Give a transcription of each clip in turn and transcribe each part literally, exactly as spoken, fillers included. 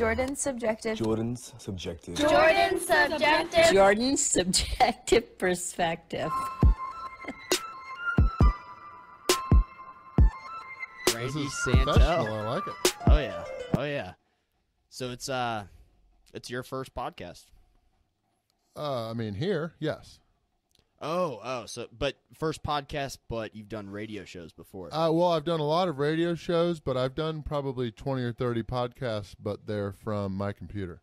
Jordan's subjective. Jordan's subjective. Jordan's subjective. Jordan's subjective perspective. Randy Santel. I like it. Oh yeah. Oh yeah. So it's uh it's your first podcast. Uh I mean here, yes. Oh, oh, so but first podcast, but you've done radio shows before. Uh, well, I've done a lot of radio shows, but I've done probably twenty or thirty podcasts, but they're from my computer.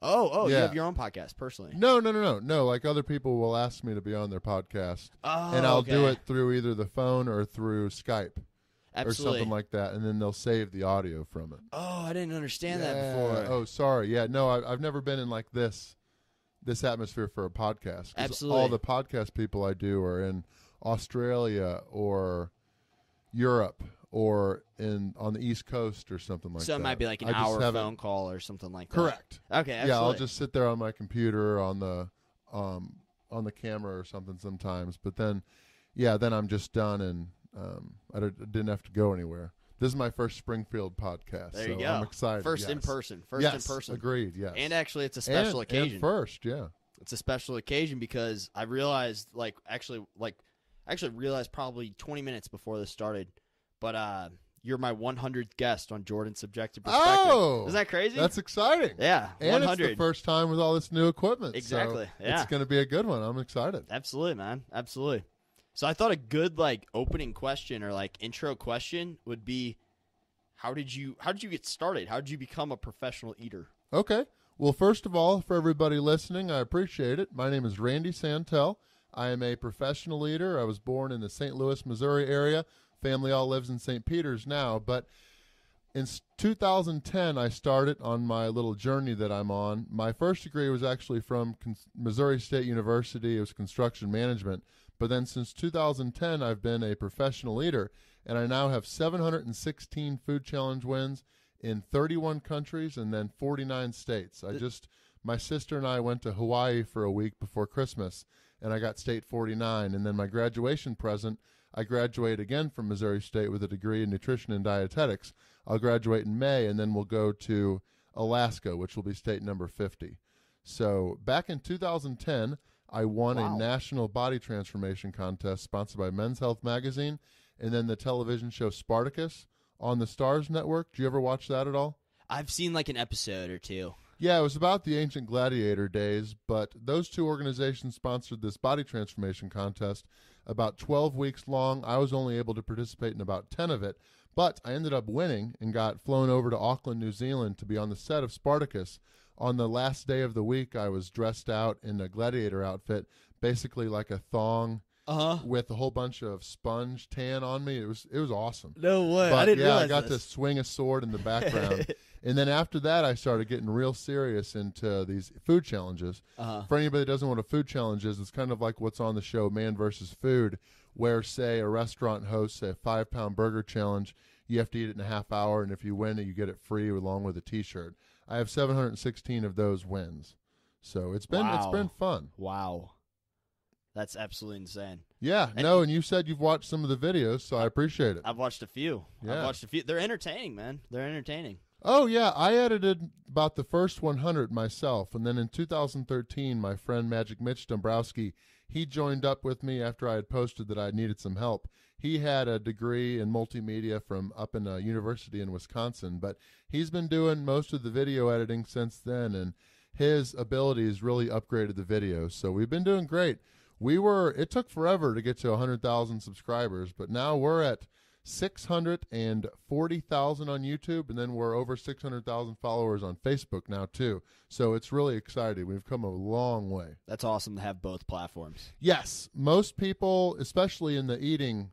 Oh, oh, yeah. You have your own podcast personally? No, no, no, no, no. Like other people will ask me to be on their podcast, oh, and I'll okay. do it through either the phone or through Skype. Absolutely. Or something like that, and then they'll save the audio from it. Oh, I didn't understand yeah. that before. Oh, sorry. Yeah, no, I, I've never been in like this. This atmosphere for a podcast. Absolutely. All the podcast people I do are in Australia or Europe or in on the East Coast or something like so that. So it might be like an I hour phone call or something like correct. that. Correct. Okay, absolutely. Yeah, I'll just sit there on my computer on the um on the camera or something sometimes, but then yeah, then I'm just done and um I didn't have to go anywhere. This is my first Springfield podcast. There you so go. I'm excited. First yes. in person. First yes. in person. Agreed, yes. And actually, it's a special and, occasion. And first, yeah. It's a special occasion because I realized, like, actually, like, actually realized probably twenty minutes before this started, but uh, you're my one hundredth guest on Jordan's Subjective Perspective. Oh! Isn't that crazy? That's exciting. Yeah, and one hundred. It's the first time with all this new equipment. Exactly, so yeah. It's going to be a good one. I'm excited. Absolutely, man. Absolutely. So I thought a good like opening question or like intro question would be, how did you how did you get started? How did you become a professional eater? Okay. Well, first of all, for everybody listening, I appreciate it. My name is Randy Santel. I am a professional eater. I was born in the Saint Louis, Missouri area. Family all lives in Saint Peter's now, but in two thousand ten, I started on my little journey that I'm on. My first degree was actually from Missouri State University. It was construction management. But then since two thousand ten, I've been a professional eater, and I now have seven hundred sixteen food challenge wins in thirty-one countries and then forty-nine states. I just, my sister and I went to Hawaii for a week before Christmas, and I got state forty-nine. And then my graduation present, I graduate again from Missouri State with a degree in nutrition and dietetics. I'll graduate in May, and then we'll go to Alaska, which will be state number fifty. So back in two thousand ten... I won wow. a national body transformation contest sponsored by Men's Health magazine and then the television show Spartacus on the Starz Network. Do you ever watch that at all? I've seen like an episode or two. Yeah, it was about the ancient gladiator days, but those two organizations sponsored this body transformation contest about twelve weeks long. I was only able to participate in about ten of it, but I ended up winning and got flown over to Auckland, New Zealand to be on the set of Spartacus. On the last day of the week, I was dressed out in a gladiator outfit, basically like a thong uh-huh. with a whole bunch of sponge tan on me. It was it was awesome. No way. But, I didn't yeah, realize I got this. to swing a sword in the background. And then after that, I started getting real serious into these food challenges. Uh-huh. For anybody that doesn't know what a food challenge is, it's kind of like what's on the show Man versus. Food, where, say, a restaurant hosts a five-pound burger challenge. You have to eat it in a half hour, and if you win it, you get it free along with a T-shirt. I have seven hundred sixteen of those wins. So it's been wow. it's been fun. Wow. That's absolutely insane. Yeah, and no, and you said you've watched some of the videos, so I appreciate it. I've watched a few. Yeah. I've watched a few. They're entertaining, man. They're entertaining. Oh, yeah. I edited about the first one hundred myself, and then in two thousand thirteen, my friend Magic Mitch Dombrowski, he joined up with me after I had posted that I needed some help. He had a degree in multimedia from up in a university in Wisconsin, but he's been doing most of the video editing since then, and his abilities really upgraded the video. So we've been doing great. We were, it took forever to get to one hundred thousand subscribers, but now we're at six hundred forty thousand on YouTube, and then we're over six hundred thousand followers on Facebook now, too. So it's really exciting. We've come a long way. That's awesome to have both platforms. Yes. Most people, especially in the eating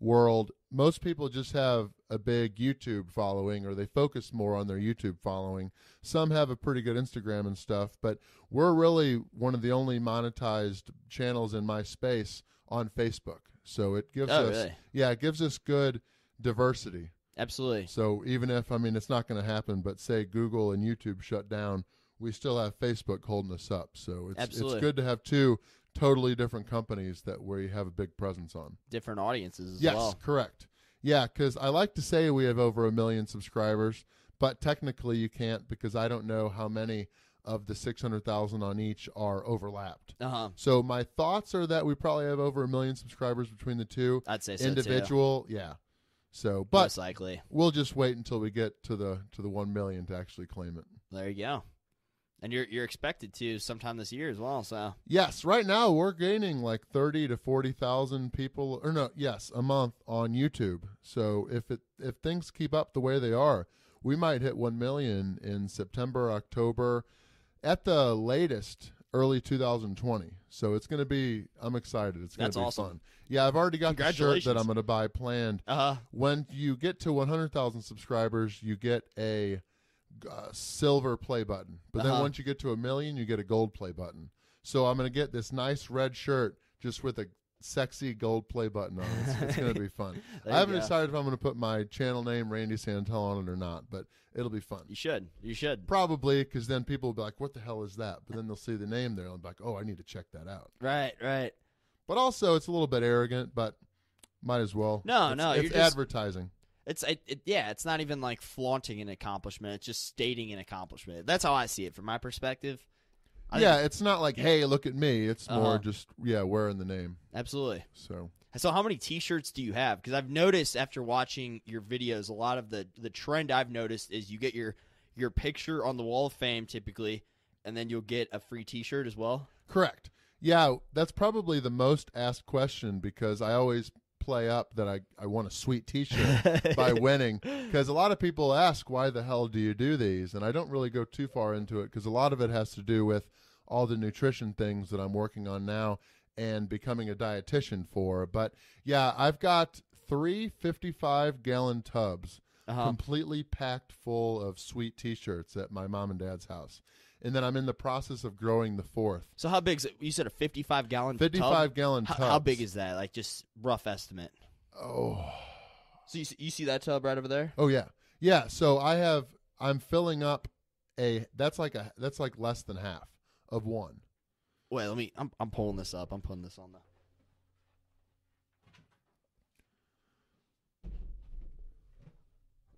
world, most people just have a big YouTube following, or they focus more on their YouTube following. Some have a pretty good Instagram and stuff, but we're really one of the only monetized channels in my space on Facebook. So it gives oh, us really? yeah, it gives us good diversity. Absolutely. So even if, I mean, it's not going to happen, but say Google and YouTube shut down, we still have Facebook holding us up. So it's Absolutely. it's good to have two totally different companies that we have a big presence on. Different audiences as yes, well. Yes, correct. Yeah, because I like to say we have over a million subscribers, but technically you can't, because I don't know how many of the six hundred thousand on each are overlapped. Uh-huh. So my thoughts are that we probably have over a million subscribers between the two. I'd say so individual, too. Yeah. So, but most likely we'll just wait until we get to the to the one million to actually claim it. There you go. And you're you're expected to sometime this year as well. So yes, right now we're gaining like thirty to forty thousand people, or no, yes, a month on YouTube. So if it if things keep up the way they are, we might hit one million in September, October, at the latest, early two thousand twenty. So it's going to be, I'm excited. It's going to be awesome. Fun. Yeah, I've already got the shirt that I'm going to buy planned. Uh-huh. When you get to one hundred thousand subscribers, you get a uh, silver play button. But uh-huh. then once you get to a million, you get a gold play button. So I'm going to get this nice red shirt just with a sexy gold play button on it. It's, it's going to be fun. I haven't go. decided if I'm going to put my channel name, Randy Santel, on it or not, but it'll be fun. You should. You should. Probably, because then people will be like, what the hell is that? But then they'll see the name there and be like, oh, I need to check that out. Right, right. But also, it's a little bit arrogant, but might as well. No, it's, no. It's just advertising. It's it, it, yeah, it's not even like flaunting an accomplishment. It's just stating an accomplishment. That's how I see it from my perspective. I yeah, think, it's not like, hey, look at me. It's uh-huh. more just, yeah, wearing the name. Absolutely. So so how many T-shirts do you have? Because I've noticed after watching your videos, a lot of the, the trend I've noticed is you get your, your picture on the Wall of Fame typically, and then you'll get a free T-shirt as well? Correct. Yeah, that's probably the most asked question, because I always play up that I, I want a sweet T-shirt by winning, because a lot of people ask, why the hell do you do these? And I don't really go too far into it, because a lot of it has to do with all the nutrition things that I'm working on now and becoming a dietitian for. But yeah, I've got three fifty-five gallon tubs uh-huh. completely packed full of sweet T-shirts at my mom and dad's house. And then I'm in the process of growing the fourth. So how big is it? You said a fifty-five gallon fifty-five tub? gallon tub. How, how big is that? Like, just rough estimate. Oh. So you, you see that tub right over there? Oh, yeah. Yeah. So I have, I'm filling up a, that's like a, that's like less than half of one. Wait, let me, I'm, I'm pulling this up. I'm putting this on the.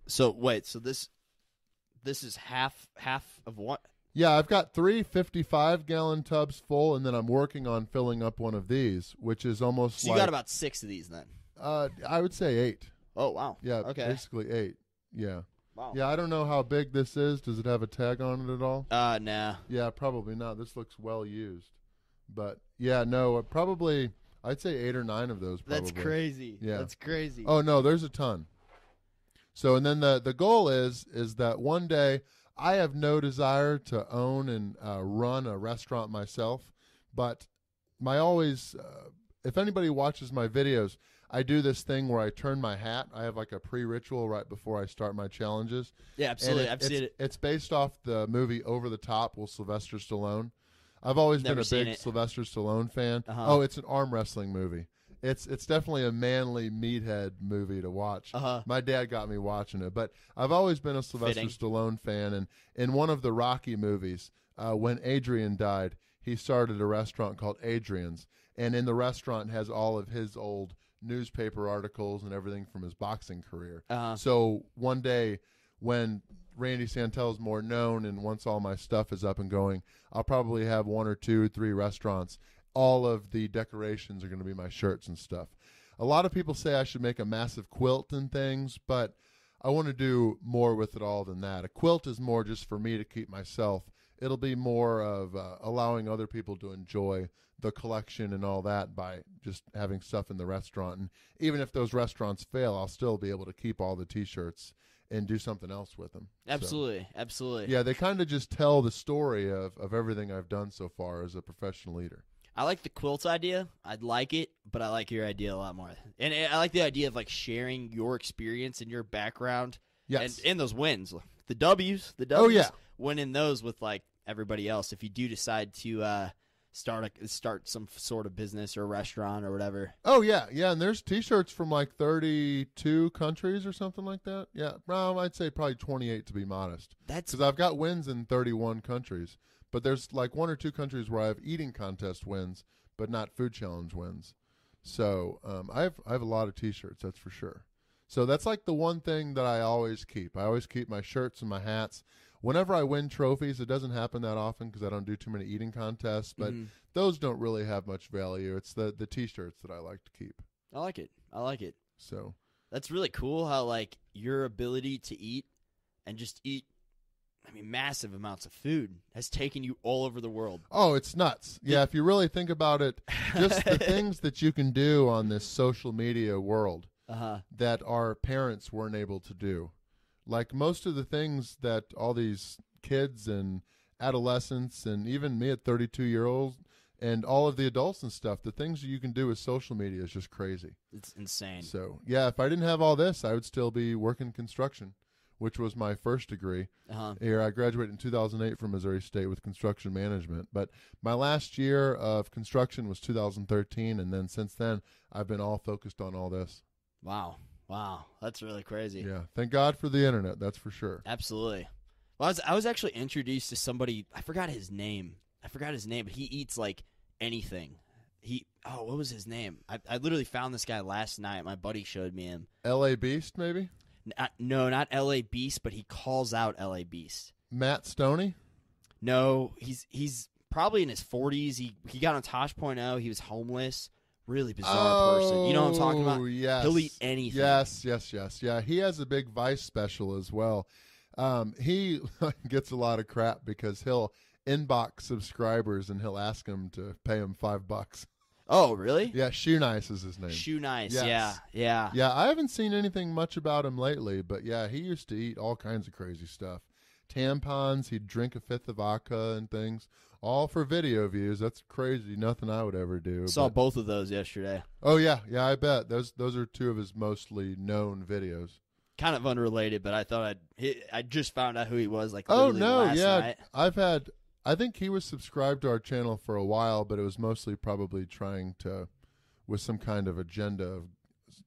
So wait, so this, this is half, half of what? Yeah, I've got three fifty-five gallon tubs full, and then I'm working on filling up one of these, which is almost so like... So you got about six of these, then? Uh, I would say eight. Oh, wow. Yeah, okay. Basically eight. Yeah. Wow. Yeah, I don't know how big this is. Does it have a tag on it at all? Uh, nah. Yeah, probably not. This looks well used. But, yeah, no, probably... I'd say eight or nine of those, probably. That's crazy. Yeah. That's crazy. Oh, no, there's a ton. So, and then the, the goal is is that one day... I have no desire to own and uh, run a restaurant myself, but my always, uh, if anybody watches my videos, I do this thing where I turn my hat. I have like a pre-ritual right before I start my challenges. Yeah, absolutely. It, I've seen it. It's based off the movie Over the Top with Sylvester Stallone. I've always Never been a big it. Sylvester Stallone fan. Uh-huh. Oh, it's an arm wrestling movie. It's it's definitely a manly meathead movie to watch. Uh-huh. My dad got me watching it, but I've always been a Sylvester Fitting. Stallone fan. And in one of the Rocky movies, uh, when Adrian died, he started a restaurant called Adrian's, and in the restaurant has all of his old newspaper articles and everything from his boxing career. Uh-huh. So one day, when Randy Santel is more known, and once all my stuff is up and going, I'll probably have one or two, three restaurants. All of the decorations are going to be my shirts and stuff. A lot of people say I should make a massive quilt and things, but I want to do more with it all than that. A quilt is more just for me to keep myself. It'll be more of uh, allowing other people to enjoy the collection and all that by just having stuff in the restaurant. And even if those restaurants fail, I'll still be able to keep all the T-shirts and do something else with them. Absolutely, so, absolutely. Yeah, they kind of just tell the story of, of everything I've done so far as a professional leader. I like the quilt idea. I'd like it, but I like your idea a lot more. And I like the idea of like sharing your experience and your background. Yes. And, and those wins. The W's. The W's. Oh, yeah. Winning those with like everybody else. If you do decide to uh, start a, start some sort of business or restaurant or whatever. Oh, yeah. Yeah. And there's T-shirts from like thirty-two countries or something like that. Yeah. Well, I'd say probably twenty-eight to be modest. That's because I've got wins in thirty-one countries. But there's like one or two countries where I have eating contest wins, but not food challenge wins. So um, I have I have a lot of T-shirts, that's for sure. So that's like the one thing that I always keep. I always keep my shirts and my hats. Whenever I win trophies, it doesn't happen that often because I don't do too many eating contests, but mm-hmm. those don't really have much value. It's the, the T-shirts that I like to keep. I like it. I like it. So that's really cool how, like, your ability to eat and just eat, I mean, massive amounts of food has taken you all over the world. Oh, it's nuts. Yeah, if you really think about it, just the things that you can do on this social media world uh-huh. that our parents weren't able to do. Like, most of the things that all these kids and adolescents and even me at thirty-two years old and all of the adults and stuff, the things that you can do with social media is just crazy. It's insane. So, yeah, if I didn't have all this, I would still be working construction, which was my first degree. Uh-huh. Here, I graduated in two thousand eight from Missouri State with construction management. But my last year of construction was two thousand thirteen, and then since then, I've been all focused on all this. Wow. Wow. That's really crazy. Yeah. Thank God for the internet. That's for sure. Absolutely. Well, I was, I was actually introduced to somebody. I forgot his name. I forgot his name, but he eats, like, anything. He Oh, what was his name? I, I literally found this guy last night. My buddy showed me him. L A Beast, maybe? No, not L A Beast, but he calls out L A Beast. Matt Stoney? No, he's he's probably in his forties. He he got on Tosh point oh. He was homeless. Really bizarre oh, person. You know what I'm talking about? Yes. He'll eat anything. Yes, yes, yes. Yeah, he has a big Vice special as well. Um, he gets a lot of crap because he'll inbox subscribers and he'll ask them to pay him five bucks. Oh, really? Yeah, Shoe Nice is his name. Shoe Nice, yes. yeah, yeah. Yeah, I haven't seen anything much about him lately, but yeah, he used to eat all kinds of crazy stuff. Tampons, he'd drink a fifth of vodka and things, all for video views. That's crazy, nothing I would ever do. Saw but... both of those yesterday. Oh, yeah, yeah, I bet. Those those are two of his mostly known videos. Kind of unrelated, but I thought I'd, I just found out who he was like literally oh, no, last yeah. night. I've had... I think he was subscribed to our channel for a while, but it was mostly probably trying to, with some kind of agenda of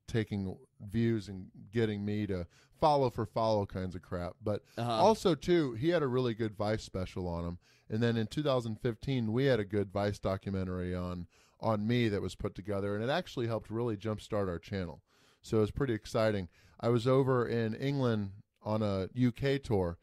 taking views and getting me to follow for follow kinds of crap. But uh-huh. also, too, he had a really good Vice special on him. And then in two thousand fifteen, we had a good Vice documentary on, on me that was put together, and it actually helped really jumpstart our channel. So it was pretty exciting. I was over in England on a U K tour.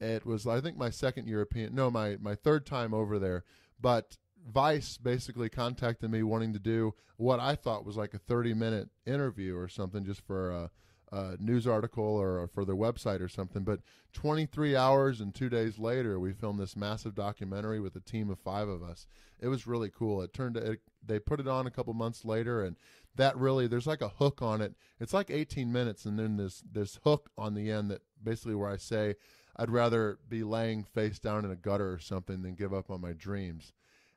It was, I think, my second European, no, my, my third time over there. But Vice basically contacted me wanting to do what I thought was like a thirty-minute interview or something just for a, a news article or for their website or something. But twenty-three hours and two days later, we filmed this massive documentary with a team of five of us. It was really cool. It turned it, they put it on a couple months later, and that really, there's like a hook on it. It's like eighteen minutes, and then this this hook on the end that basically where I say, I'd rather be laying face down in a gutter or something than give up on my dreams.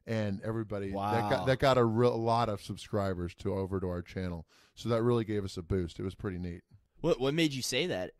And everybody, wow. that got, that got a, real, a lot of subscribers to over to our channel. So that really gave us a boost. It was pretty neat. What what made you say that?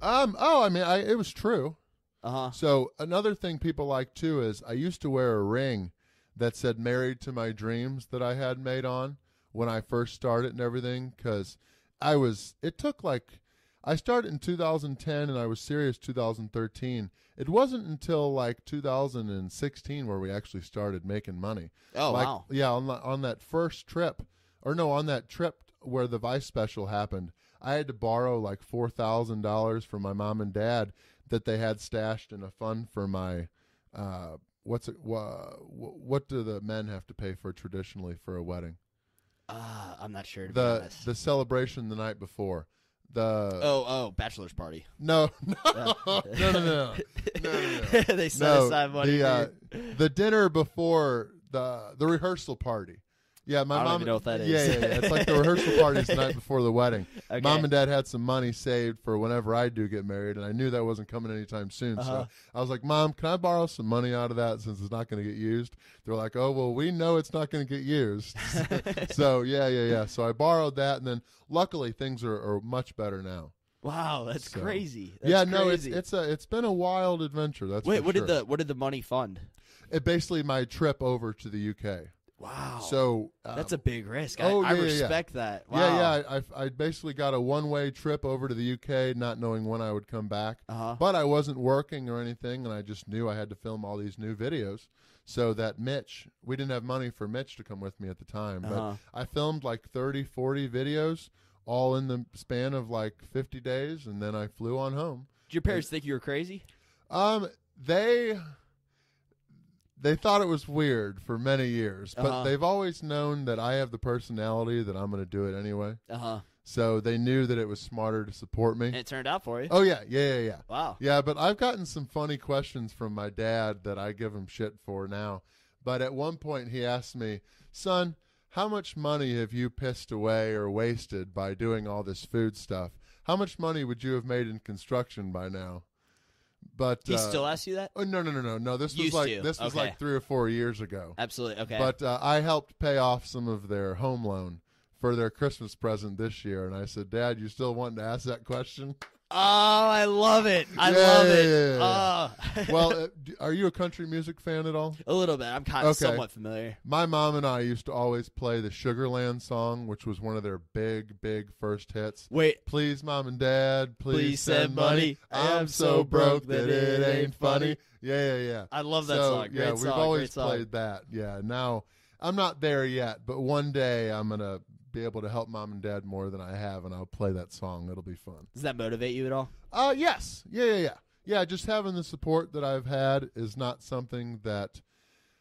Um. Oh, I mean, I, it was true. Uh-huh. So another thing people like, too, is I used to wear a ring that said Married to My Dreams that I had made on when I first started and everything. Because I was, it took like... I started in two thousand ten, and I was serious two thousand thirteen. It wasn't until, like, two thousand sixteen where we actually started making money. Oh, like, wow. Yeah, on, on that first trip, or no, on that trip where the Vice special happened, I had to borrow, like, four thousand dollars from my mom and dad that they had stashed in a fund for my, uh, what's it, wh what do the men have to pay for traditionally for a wedding? Uh, I'm not sure, to the, be honest. The celebration the night before. The oh oh bachelor's party no no uh, no no no, no, no. They set no, aside money the, uh, the dinner before the the rehearsal party. Yeah, my I don't mom even know what that yeah, is. Yeah, yeah, it's like the rehearsal parties the night before the wedding. Okay. Mom and dad had some money saved for whenever I do get married, and I knew that wasn't coming anytime soon. Uh-huh. So I was like, Mom, can I borrow some money out of that since it's not going to get used? They're like, oh, well, we know it's not going to get used. So, yeah, yeah, yeah. So I borrowed that, and then luckily things are, are much better now. Wow, that's so crazy. That's yeah, no, crazy. It's, it's, a, it's been a wild adventure. That's Wait, for what, sure. did the, what did the money fund? It basically my trip over to the U K. Wow. So um, that's a big risk. I, oh, yeah, I respect yeah. that. Wow. Yeah, yeah. I, I basically got a one-way trip over to the U K, not knowing when I would come back. Uh-huh. But I wasn't working or anything, and I just knew I had to film all these new videos. So that Mitch, we didn't have money for Mitch to come with me at the time, but uh-huh. I filmed like thirty, forty videos all in the span of like fifty days, and then I flew on home. Did your parents and, think you were crazy? Um, they they thought it was weird for many years, but uh-huh. they've always known that I have the personality that I'm going to do it anyway. Uh-huh. So they knew that it was smarter to support me. And it turned out for you. Oh, yeah. Yeah, yeah, yeah. Wow. Yeah, but I've gotten some funny questions from my dad that I give him shit for now. But at one point he asked me, son, how much money have you pissed away or wasted by doing all this food stuff? How much money would you have made in construction by now? But he uh, still asks you that? Oh, no, no, no, no, no. This Used was like to. this was okay. like three or four years ago. Absolutely. Okay. But uh, I helped pay off some of their home loan for their Christmas present this year, and I said, Dad, you still wanting to ask that question? Oh, I love it. I yeah, love it. Yeah, yeah, yeah. Oh. Well, uh, do, are you a country music fan at all? A little bit. I'm kind of okay. somewhat familiar. My mom and I used to always play the Sugarland song, which was one of their big, big first hits. Wait. Please, Mom and Dad, please, please send money. money. I'm so broke that it ain't funny. funny. Yeah, yeah, yeah. I love that so, song. Great yeah, song. We've always Great played song. that. Yeah. Now, I'm not there yet, but one day I'm going to be able to help Mom and Dad more than I have, and I'll play that song. It'll be fun. Does that motivate you at all? Uh, yes. Yeah, yeah, yeah. Yeah, just having the support that I've had is not something that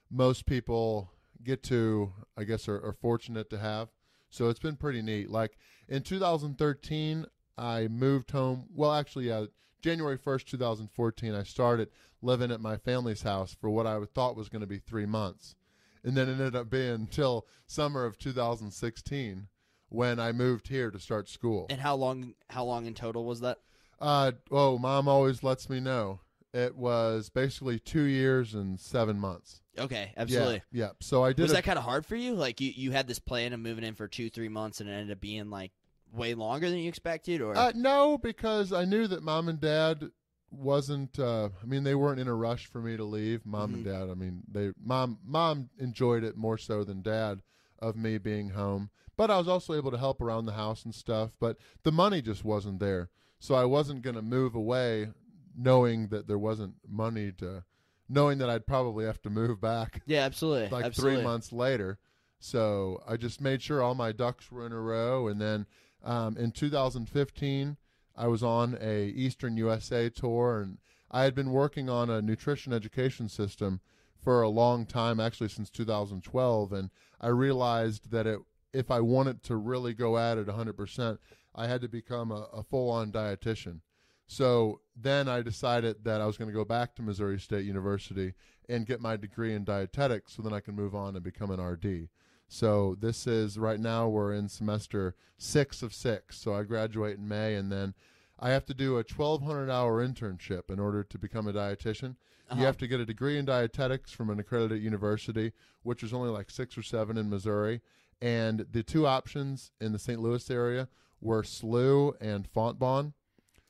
most people get to, I guess, are, are fortunate to have. So it's been pretty neat. Like, in two thousand thirteen, I moved home. Well, actually, yeah, January first, two thousand fourteen, I started living at my family's house for what I thought was going to be three months. And then it ended up being until summer of two thousand sixteen when I moved here to start school. And how long How long in total was that? Uh, oh, Mom always lets me know. It was basically two years and seven months. Okay, absolutely. Yeah, yeah. So I did. Was that kind of hard for you? Like you, you had this plan of moving in for two, three months and it ended up being like way longer than you expected? Or uh, no, because I knew that Mom and Dad wasn't uh I mean they weren't in a rush for me to leave. Mom mm-hmm. and Dad, I mean they mom mom enjoyed it more so than Dad of me being home, but I was also able to help around the house and stuff, but the money just wasn't there, so I wasn't going to move away knowing that there wasn't money to knowing that I'd probably have to move back. Yeah, absolutely. like absolutely. three months later. So I just made sure all my ducks were in a row, and then um in two thousand fifteen I was on a Eastern U S A tour, and I had been working on a nutrition education system for a long time, actually since two thousand twelve, and I realized that it, if I wanted to really go at it one hundred percent, I had to become a, a full-on dietitian. So then I decided that I was going to go back to Missouri State University and get my degree in dietetics so then I can move on and become an R D. So this is, right now we're in semester six of six. So I graduate in May, and then I have to do a twelve hundred hour internship in order to become a dietitian. Uh-huh. You have to get a degree in dietetics from an accredited university, which is only like six or seven in Missouri. And the two options in the Saint Louis area were S L U and Fontbonne,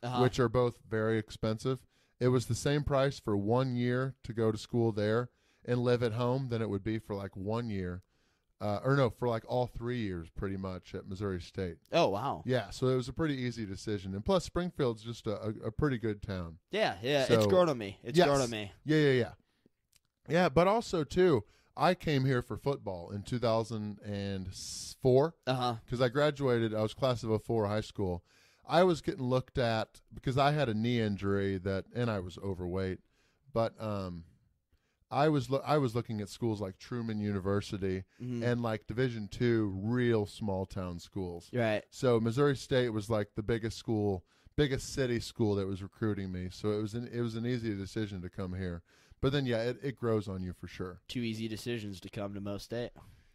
uh-huh. which are both very expensive. It was the same price for one year to go to school there and live at home than it would be for like one year. Uh, or no, for like all three years, pretty much, at Missouri State. Oh, wow. Yeah, so it was a pretty easy decision. And plus, Springfield's just a, a, a pretty good town. Yeah, yeah, so, it's grown on me. It's yes. grown on me. Yeah, yeah, yeah. Yeah, but also, too, I came here for football in two thousand four. Uh-huh. Because I graduated, I was class of oh four high school. I was getting looked at because I had a knee injury that, and I was overweight, but um. I was lo I was looking at schools like Truman University mm-hmm. and like Division two real small town schools. Right. So Missouri State was like the biggest school, biggest city school that was recruiting me. So it was an it was an easy decision to come here. But then yeah, it, it grows on you for sure. Two easy decisions to come to Mo State.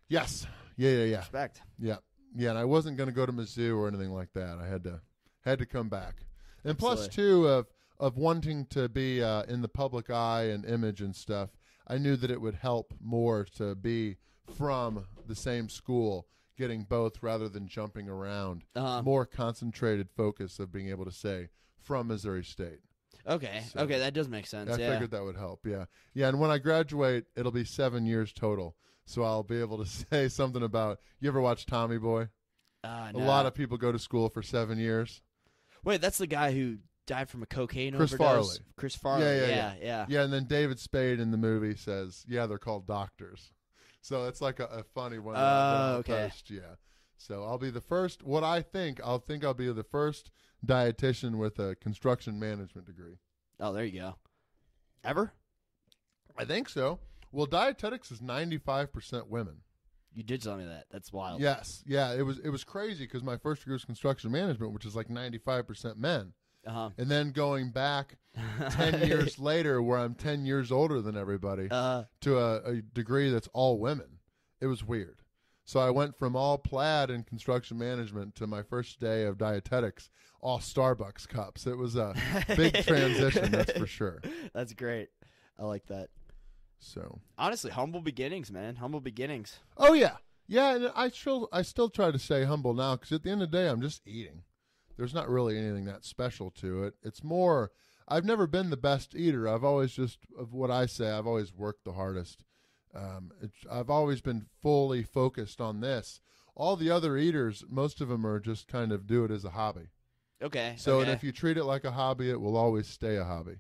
Yes. Yeah, yeah, yeah. Respect. Yeah. Yeah, and I wasn't going to go to Mizzou or anything like that. I had to had to come back. And Absolutely. plus two of of wanting to be uh, in the public eye and image and stuff. I knew that it would help more to be from the same school, getting both rather than jumping around. Uh-huh. More concentrated focus of being able to say, from Missouri State. Okay, so, okay, that does make sense. I yeah. figured that would help, yeah. Yeah, and when I graduate, it'll be seven years total, so I'll be able to say something about, you ever watch Tommy Boy? Uh, no. A lot of people go to school for seven years. Wait, that's the guy who... died from a cocaine Chris overdose. Farley. Chris Farley. Yeah yeah, yeah, yeah, yeah. Yeah, and then David Spade in the movie says, yeah, they're called doctors. So it's like a, a funny one. Oh, uh, okay. Post. Yeah. So I'll be the first, what I think, I'll think I'll be the first dietitian with a construction management degree. Oh, there you go. Ever? I think so. Well, dietetics is ninety-five percent women. You did tell me that. That's wild. Yes. Yeah, it was it was crazy because my first degree was construction management, which is like ninety-five percent men. Uh-huh. And then going back ten years later where I'm ten years older than everybody uh-huh. to a, a degree that's all women. It was weird. So I went from all plaid and construction management to my first day of dietetics, all Starbucks cups. It was a big transition, that's for sure. That's great. I like that. So honestly, humble beginnings, man. Humble beginnings. Oh, yeah. Yeah, and I still, I still try to stay humble now because at the end of the day, I'm just eating. There's not really anything that special to it. It's more, I've never been the best eater. I've always just, of what I say, I've always worked the hardest. Um, it, I've always been fully focused on this. All the other eaters, most of them are just kind of do it as a hobby. Okay. So okay. And if you treat it like a hobby, it will always stay a hobby.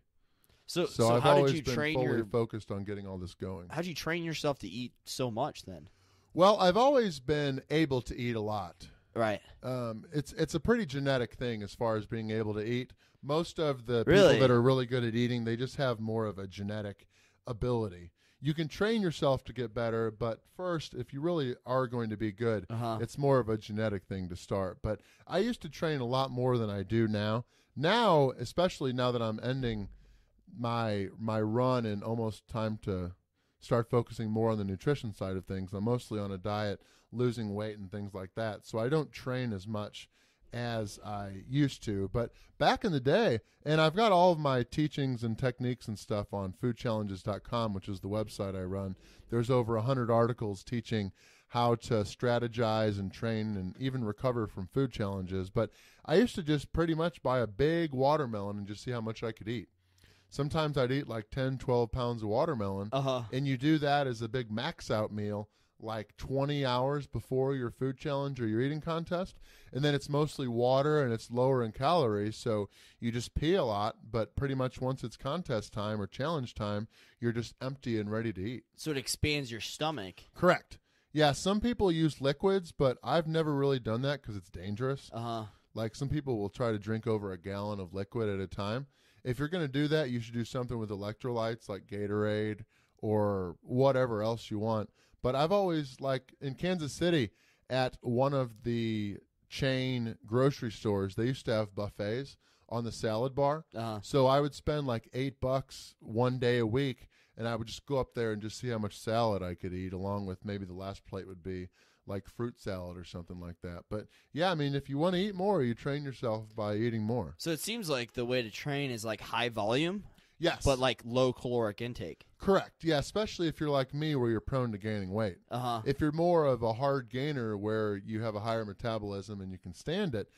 So, so, so I've how always did you been train fully your, focused on getting all this going. How did you train yourself to eat so much then? Well, I've always been able to eat a lot. Right. Um, it's it's a pretty genetic thing as far as being able to eat. Most of the really? people that are really good at eating, they just have more of a genetic ability. You can train yourself to get better, but first, if you really are going to be good, uh-huh. it's more of a genetic thing to start. But I used to train a lot more than I do now. Now, especially now that I'm ending my my run and almost time to start focusing more on the nutrition side of things, I'm mostly on a diet, losing weight and things like that. So I don't train as much as I used to. But back in the day, and I've got all of my teachings and techniques and stuff on food challenges dot com, which is the website I run. There's over one hundred articles teaching how to strategize and train and even recover from food challenges. But I used to just pretty much buy a big watermelon and just see how much I could eat. Sometimes I'd eat like ten, twelve pounds of watermelon, uh-huh. and you do that as a big max-out meal, like twenty hours before your food challenge or your eating contest, and then it's mostly water and it's lower in calories, so you just pee a lot, but pretty much once it's contest time or challenge time, you're just empty and ready to eat. So it expands your stomach. Correct. Yeah, some people use liquids, but I've never really done that because it's dangerous. Uh-huh. Like some people will try to drink over a gallon of liquid at a time. If you're going to do that, you should do something with electrolytes like Gatorade or whatever else you want. But I've always, like in Kansas City, at one of the chain grocery stores, they used to have buffets on the salad bar. Uh-huh. So I would spend like eight bucks one day a week, and I would just go up there and just see how much salad I could eat, along with maybe the last plate would be like fruit salad or something like that. But yeah, I mean, if you want to eat more, you train yourself by eating more. So it seems like the way to train is like high volume. Yes. But like low caloric intake. Correct. Yeah. Especially if you're like me where you're prone to gaining weight. Uh-huh. If you're more of a hard gainer where you have a higher metabolism and you can stand it.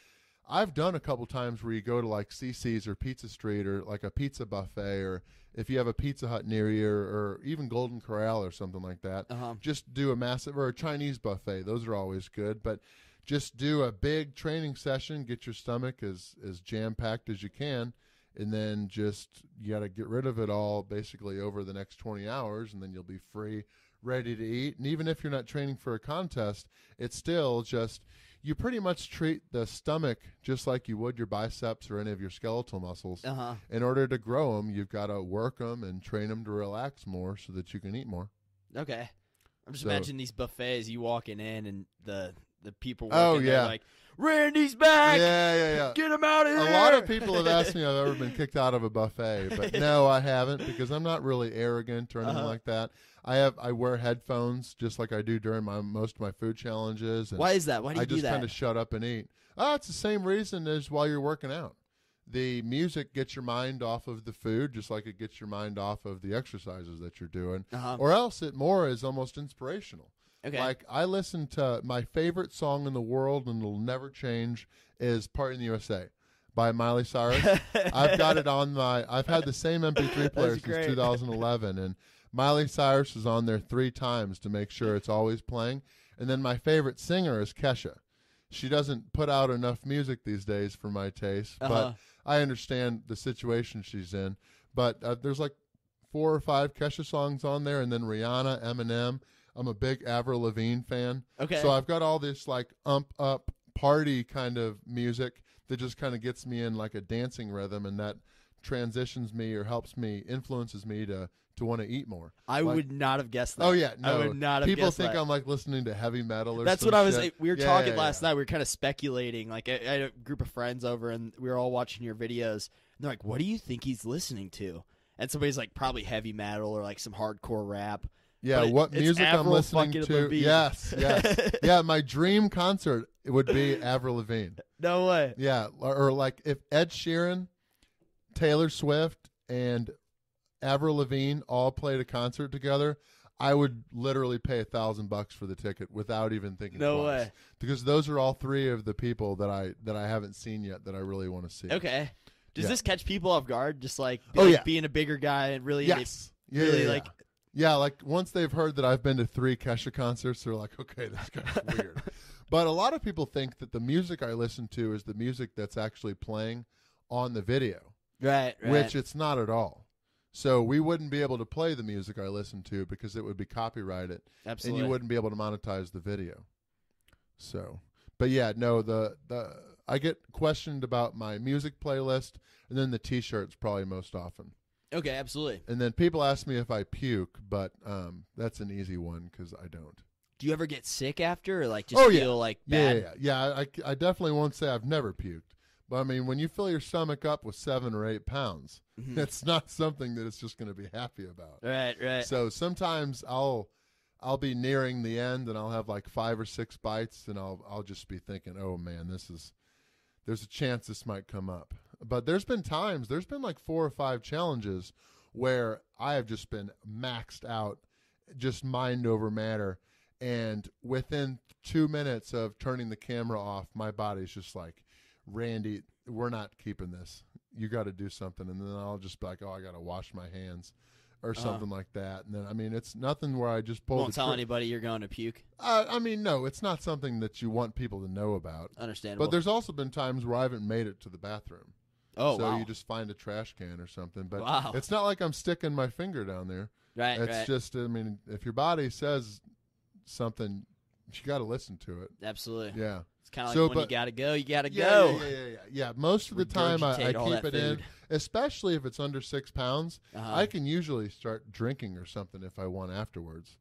I've done a couple times where you go to like C C's or Pizza Street or like a pizza buffet, or if you have a Pizza Hut near you, or even Golden Corral or something like that, uh-huh. just do a massive, or a Chinese buffet. Those are always good, but just do a big training session, get your stomach as, as jam-packed as you can, and then just you got to get rid of it all basically over the next twenty hours, and then you'll be free, ready to eat. And even if you're not training for a contest, it's still just... you pretty much treat the stomach just like you would your biceps or any of your skeletal muscles. Uh-huh. In order to grow them, you've got to work them and train them to relax more so that you can eat more. Okay. I'm just so, imagining these buffets, you walking in and the, the people working oh, yeah. there like, Randy's back! Yeah, yeah, yeah. Get him out of here! A lot of people have asked me if I've ever been kicked out of a buffet, but no, I haven't, because I'm not really arrogant or anything uh-huh. like that. I have I wear headphones just like I do during my most of my food challenges. And why is that? Why do you do that? I just kind of shut up and eat. Oh, it's the same reason as while you're working out. The music gets your mind off of the food just like it gets your mind off of the exercises that you're doing. Uh-huh. Or else it more is almost inspirational. Okay. Like I listen to my favorite song in the world and it'll never change is Party in the U S A by Miley Cyrus. I've got it on my I've had the same M P three player since great. two thousand eleven and Miley Cyrus is on there three times to make sure it's always playing. And then my favorite singer is Kesha. She doesn't put out enough music these days for my taste, uh-huh. but I understand the situation she's in. But uh, there's like four or five Kesha songs on there, and then Rihanna, Eminem. I'm a big Avril Lavigne fan. Okay. So I've got all this like ump up party kind of music that just kind of gets me in like a dancing rhythm, and that transitions me or helps me, influences me to to want to eat more. I like, would not have guessed that. Oh yeah, no. I would not have People guessed think that. I'm like listening to heavy metal or That's some what I was shit. we were yeah, talking yeah, yeah, last yeah. night, we were kind of speculating. Like I, I had a group of friends over and we were all watching your videos. And they're like, "What do you think he's listening to?" And somebody's like, "Probably heavy metal or like some hardcore rap." Yeah, but what it, music I'm listening to. Yes, yes. Yeah, my dream concert it would be Avril Lavigne. No way. Yeah, or, or like if Ed Sheeran, Taylor Swift, and Avril Lavigne all played a concert together, I would literally pay a thousand bucks for the ticket without even thinking no twice. Way. Because those are all three of the people that I that I haven't seen yet that I really want to see. Okay. Does yeah. this catch people off guard? Just like, be, oh, like yeah. being a bigger guy and really, yes. yeah, really yeah. like Yeah, like once they've heard that I've been to three Kesha concerts, they're like, okay, that's kind of weird. But a lot of people think that the music I listen to is the music that's actually playing on the video. Right, right. Which it's not at all. So we wouldn't be able to play the music I listen to because it would be copyrighted. Absolutely. And you wouldn't be able to monetize the video. So, but yeah, no, the, the I get questioned about my music playlist, and then the T-shirts probably most often. Okay, absolutely. And then people ask me if I puke, but um, that's an easy one because I don't. Do you ever get sick after, or like just oh, yeah. feel like bad? Yeah, yeah, yeah. I, I definitely won't say I've never puked. But I mean, when you fill your stomach up with seven or eight pounds, mm-hmm. it's not something that it's just going to be happy about. Right, right. So sometimes I'll, I'll be nearing the end, and I'll have like five or six bites, and I'll, I'll just be thinking, oh man, this is, there's a chance this might come up. But there's been times, there's been like four or five challenges where I have just been maxed out, just mind over matter, and within two minutes of turning the camera off, my body's just like, Randy, we're not keeping this. You got to do something. And then I'll just be like, oh, I got to wash my hands or uh-huh. something like that. And then, I mean, it's nothing where I just pull. Won't tell anybody you're going to puke. Uh, I mean, no, it's not something that you want people to know about. Understandable. But there's also been times where I haven't made it to the bathroom. Oh, so wow. you just find a trash can or something. But wow. it's not like I'm sticking my finger down there. Right, It's right. just, I mean, if your body says something, you got to listen to it. Absolutely. Yeah. It's kind of so, like when but, you got to go, you got to yeah, go. Yeah, yeah, yeah, yeah. Most of the time I, I keep it food. in, especially if it's under six pounds. Uh-huh. I can usually start drinking or something if I want afterwards,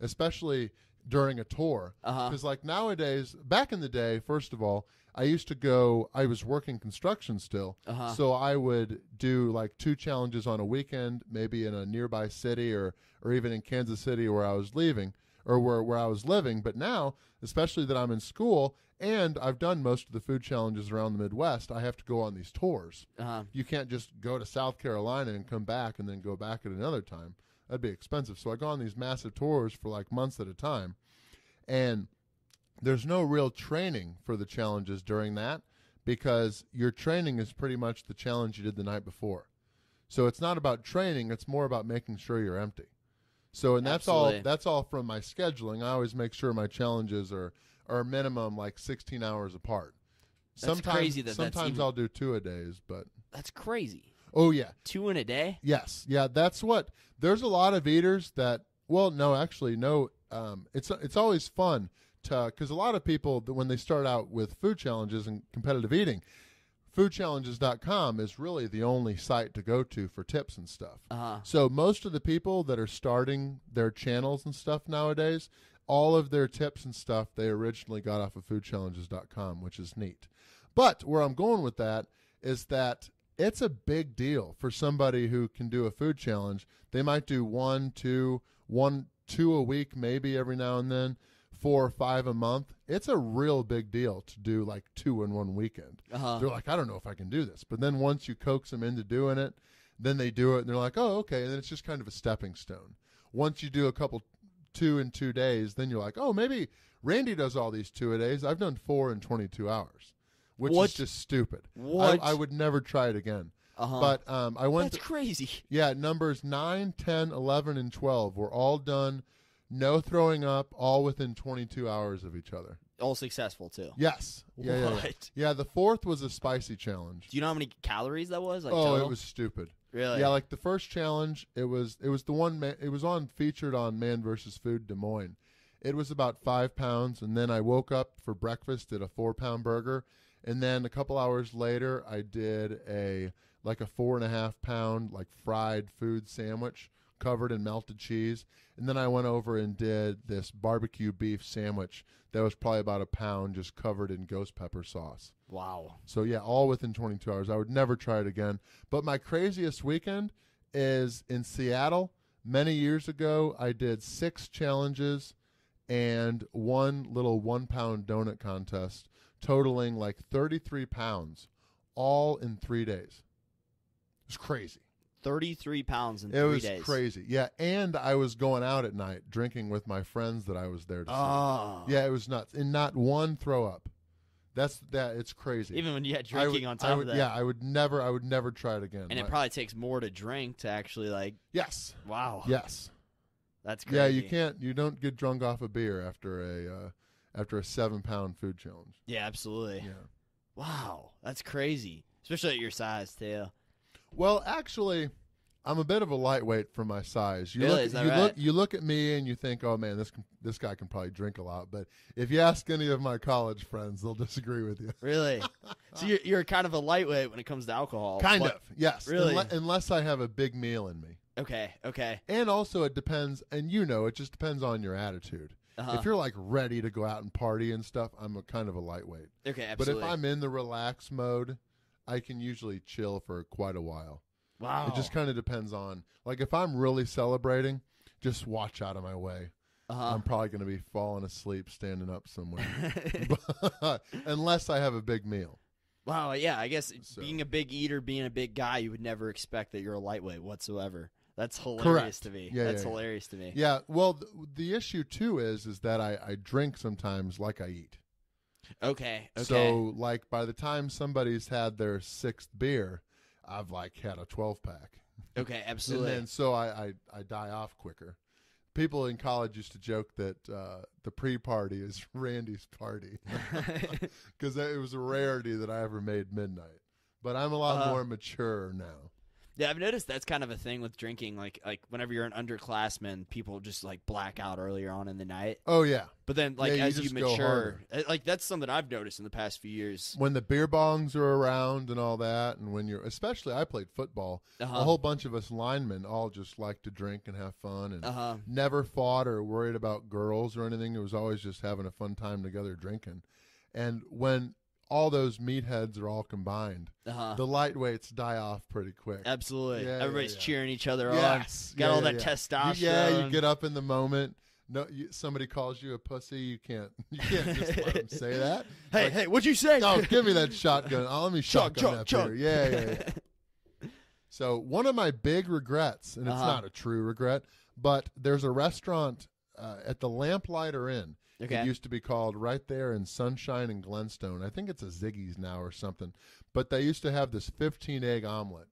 especially during a tour. Because uh-huh. like nowadays, back in the day, first of all, I used to go, I was working construction still. Uh-huh. So I would do like two challenges on a weekend, maybe in a nearby city or, or even in Kansas City where I was leaving. or where, where I was living. But now, especially that I'm in school and I've done most of the food challenges around the Midwest, I have to go on these tours. Uh-huh. You can't just go to South Carolina and come back and then go back at another time. That'd be expensive. So I go on these massive tours for like months at a time. And there's no real training for the challenges during that because your training is pretty much the challenge you did the night before. So it's not about training. It's more about making sure you're empty. So, and that's Absolutely. all, that's all from my scheduling. I always make sure my challenges are, are minimum like sixteen hours apart. That's sometimes, crazy that sometimes that's even... I'll do two a days, but that's crazy. Oh yeah. Two in a day. Yes. Yeah. That's what, there's a lot of eaters that, well, no, actually no. Um, it's, it's always fun to, cause a lot of people when they start out with food challenges and competitive eating, food challenges dot com is really the only site to go to for tips and stuff. Uh-huh. So most of the people that are starting their channels and stuff nowadays, all of their tips and stuff, they originally got off of food challenges dot com, which is neat. But where I'm going with that is that it's a big deal for somebody who can do a food challenge. They might do one, two, one, two a week, maybe every now and then. Four or five a month, it's a real big deal to do like two in one weekend. Uh-huh. They're like, I don't know if I can do this. But then once you coax them into doing it, then they do it and they're like, oh, okay. And then it's just kind of a stepping stone. Once you do a couple, two in two days, then you're like, oh, maybe Randy does all these two a days. I've done four in twenty-two hours, which what? is just stupid. What? I, I would never try it again. Uh-huh. But um, I went. That's to, crazy. Yeah. Numbers nine, ten, eleven, and twelve were all done. No throwing up, all within twenty-two hours of each other. All successful, too. Yes. Yeah, what? Yeah, yeah. yeah, the fourth was a spicy challenge. Do you know how many calories that was? Like, oh, total? It was stupid. Really? Yeah, like the first challenge, it was it was the one ma it was on featured on Man versus. Food Des Moines. It was about five pounds, and then I woke up for breakfast, did a four pound burger, and then a couple hours later, I did a like a four and a half pound like fried food sandwich covered in melted cheese, and then I went over and did this barbecue beef sandwich that was probably about a pound, just covered in ghost pepper sauce. Wow. So yeah, all within twenty-two hours. I would never try it again. But my craziest weekend is in Seattle. Many years ago, I did six challenges and one little one-pound donut contest, totaling like thirty-three pounds, all in three days. It's crazy. thirty-three pounds in three days. It was crazy. Yeah, and I was going out at night drinking with my friends that I was there to oh. see. Yeah, it was nuts. And not one throw up. That's that. It's crazy. Even when you had drinking would, on top would, of that. Yeah, I would never. I would never try it again. And like, it probably takes more to drink to actually like. Yes. Wow. Yes. That's crazy. Yeah, you can't. You don't get drunk off a beer after a uh, after a seven pound food challenge. Yeah, absolutely. Yeah. Wow, that's crazy, especially at your size too. Well, actually, I'm a bit of a lightweight for my size. You, really? look, Is that you right? look, you look at me and you think, "Oh man, this this guy can probably drink a lot." But if you ask any of my college friends, they'll disagree with you. Really? So you're, you're kind of a lightweight when it comes to alcohol. Kind but, of, yes. Really? Unless, unless I have a big meal in me. Okay. Okay. And also, it depends, and you know, it just depends on your attitude. Uh-huh. If you're like ready to go out and party and stuff, I'm a kind of a lightweight. Okay, absolutely. But if I'm in the relax mode, I can usually chill for quite a while. Wow. It just kind of depends on, like, if I'm really celebrating, just watch out of my way. Uh-huh. I'm probably going to be falling asleep standing up somewhere. But, unless I have a big meal. Wow, yeah, I guess so. Being a big eater, being a big guy, you would never expect that you're a lightweight whatsoever. That's hilarious Correct. to me. Yeah, That's yeah, hilarious yeah. to me. Yeah, well, th the issue, too, is is that I, I drink sometimes like I eat. Okay, okay. So, like, by the time somebody's had their sixth beer, I've, like, had a twelve-pack. Okay, absolutely. And then, so I, I, I die off quicker. People in college used to joke that uh, the pre-party is Randy's party. Because it was a rarity that I ever made midnight. But I'm a lot uh, more mature now. Yeah, I've noticed that's kind of a thing with drinking. Like, like whenever you're an underclassman, people just like black out earlier on in the night. Oh yeah. But then, like yeah, as you, you mature, like that's something I've noticed in the past few years. When the beer bongs are around and all that, and when you're, especially, I played football. Uh-huh. A whole bunch of us linemen all just like to drink and have fun, and uh-huh. never fought or worried about girls or anything. It was always just having a fun time together drinking, and when all those meatheads are all combined, uh-huh. the lightweights die off pretty quick. Absolutely. Yeah, Everybody's yeah, yeah. cheering each other yes. on. Got yeah, all yeah, that yeah. testosterone. Yeah, you get up in the moment. No, you, somebody calls you a pussy. You can't You can't just let them say that. Hey, like, hey, what'd you say? No, give me that shotgun. I'll let me shotgun chug, that chug, beer. Chug. Yeah, yeah, yeah. So one of my big regrets, and it's uh-huh. not a true regret, but there's a restaurant uh, at the Lamplighter Inn. Okay. It used to be called right there in Sunshine and Glenstone. I think it's a Ziggy's now or something. But they used to have this fifteen egg omelet.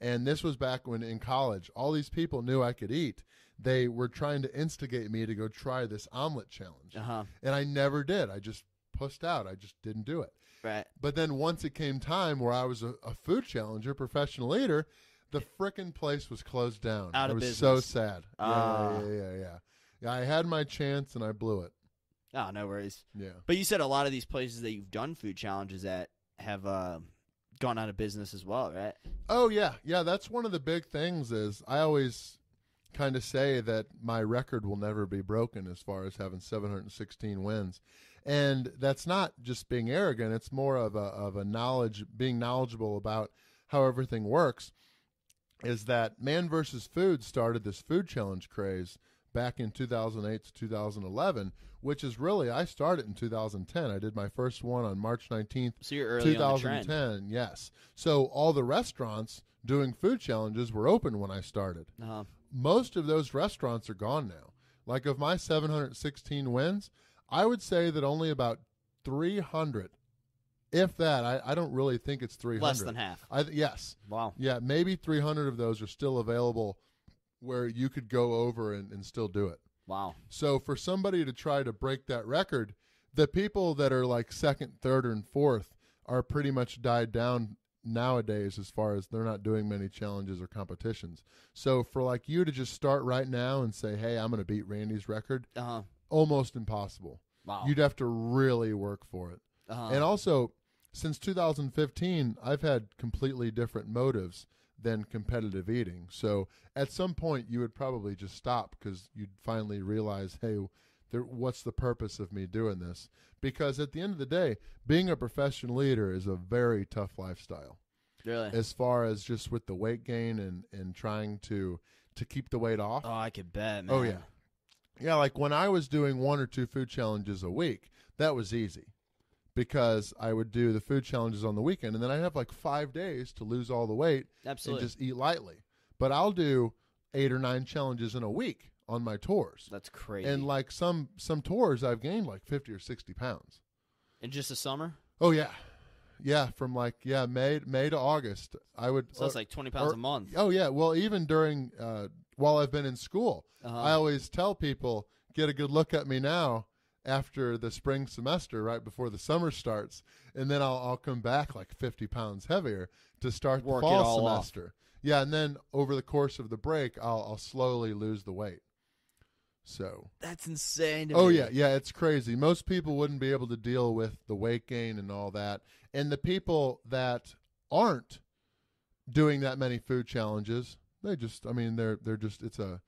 And this was back when in college, all these people knew I could eat. They were trying to instigate me to go try this omelet challenge. Uh-huh. And I never did. I just pussed out. I just didn't do it. Right. But then once it came time where I was a, a food challenger, professional eater, the frickin' place was closed down. Out of business. It was so sad. Uh. Yeah, yeah, yeah, yeah. I had my chance and I blew it. Oh, no worries. Yeah. But you said a lot of these places that you've done food challenges at have uh, gone out of business as well, right? Oh, yeah. Yeah, that's one of the big things is I always kind of say that my record will never be broken as far as having seven hundred sixteen wins. And that's not just being arrogant. It's more of a, of a knowledge, being knowledgeable about how everything works, is that Man versus. Food started this food challenge craze back in two thousand eight to two thousand eleven, which is really, I started in two thousand ten. I did my first one on March nineteenth, so you're early two thousand ten. On the trend. Yes. So all the restaurants doing food challenges were open when I started. Uh-huh. Most of those restaurants are gone now. Like of my seven hundred sixteen wins, I would say that only about three hundred, if that, I, I don't really think it's three hundred. Less than half. I, yes. Wow. Yeah, maybe three hundred of those are still available where you could go over and, and still do it. Wow. So for somebody to try to break that record, the people that are like second, third, and fourth are pretty much died down nowadays as far as they're not doing many challenges or competitions. So for like you to just start right now and say, hey, I'm going to beat Randy's record, uh-huh. almost impossible. Wow. You'd have to really work for it. Uh-huh. And also, since two thousand fifteen, I've had completely different motives than competitive eating. So at some point, you would probably just stop because you'd finally realize, hey, there, what's the purpose of me doing this? Because at the end of the day, being a professional eater is a very tough lifestyle. Really? As far as just with the weight gain and, and trying to, to keep the weight off. Oh, I could bet, man. Oh, yeah. Yeah, like when I was doing one or two food challenges a week, that was easy. Because I would do the food challenges on the weekend, and then I'd have like five days to lose all the weight Absolutely. and just eat lightly. But I'll do eight or nine challenges in a week on my tours. That's crazy. And like some some tours, I've gained like fifty or sixty pounds. In just the summer? Oh, yeah. Yeah, from like, yeah, May May to August. I would. So that's or, like twenty pounds or, a month. Oh, yeah. Well, even during, uh, while I've been in school, uh-huh. I always tell people, get a good look at me now. After the spring semester, right before the summer starts, and then I'll, I'll come back like fifty pounds heavier to start Work the fall semester. Off. Yeah, and then over the course of the break, I'll, I'll slowly lose the weight. So that's insane. To oh me. yeah, yeah, it's crazy. Most people wouldn't be able to deal with the weight gain and all that. And the people that aren't doing that many food challenges, they just, I mean, they're they're just it's a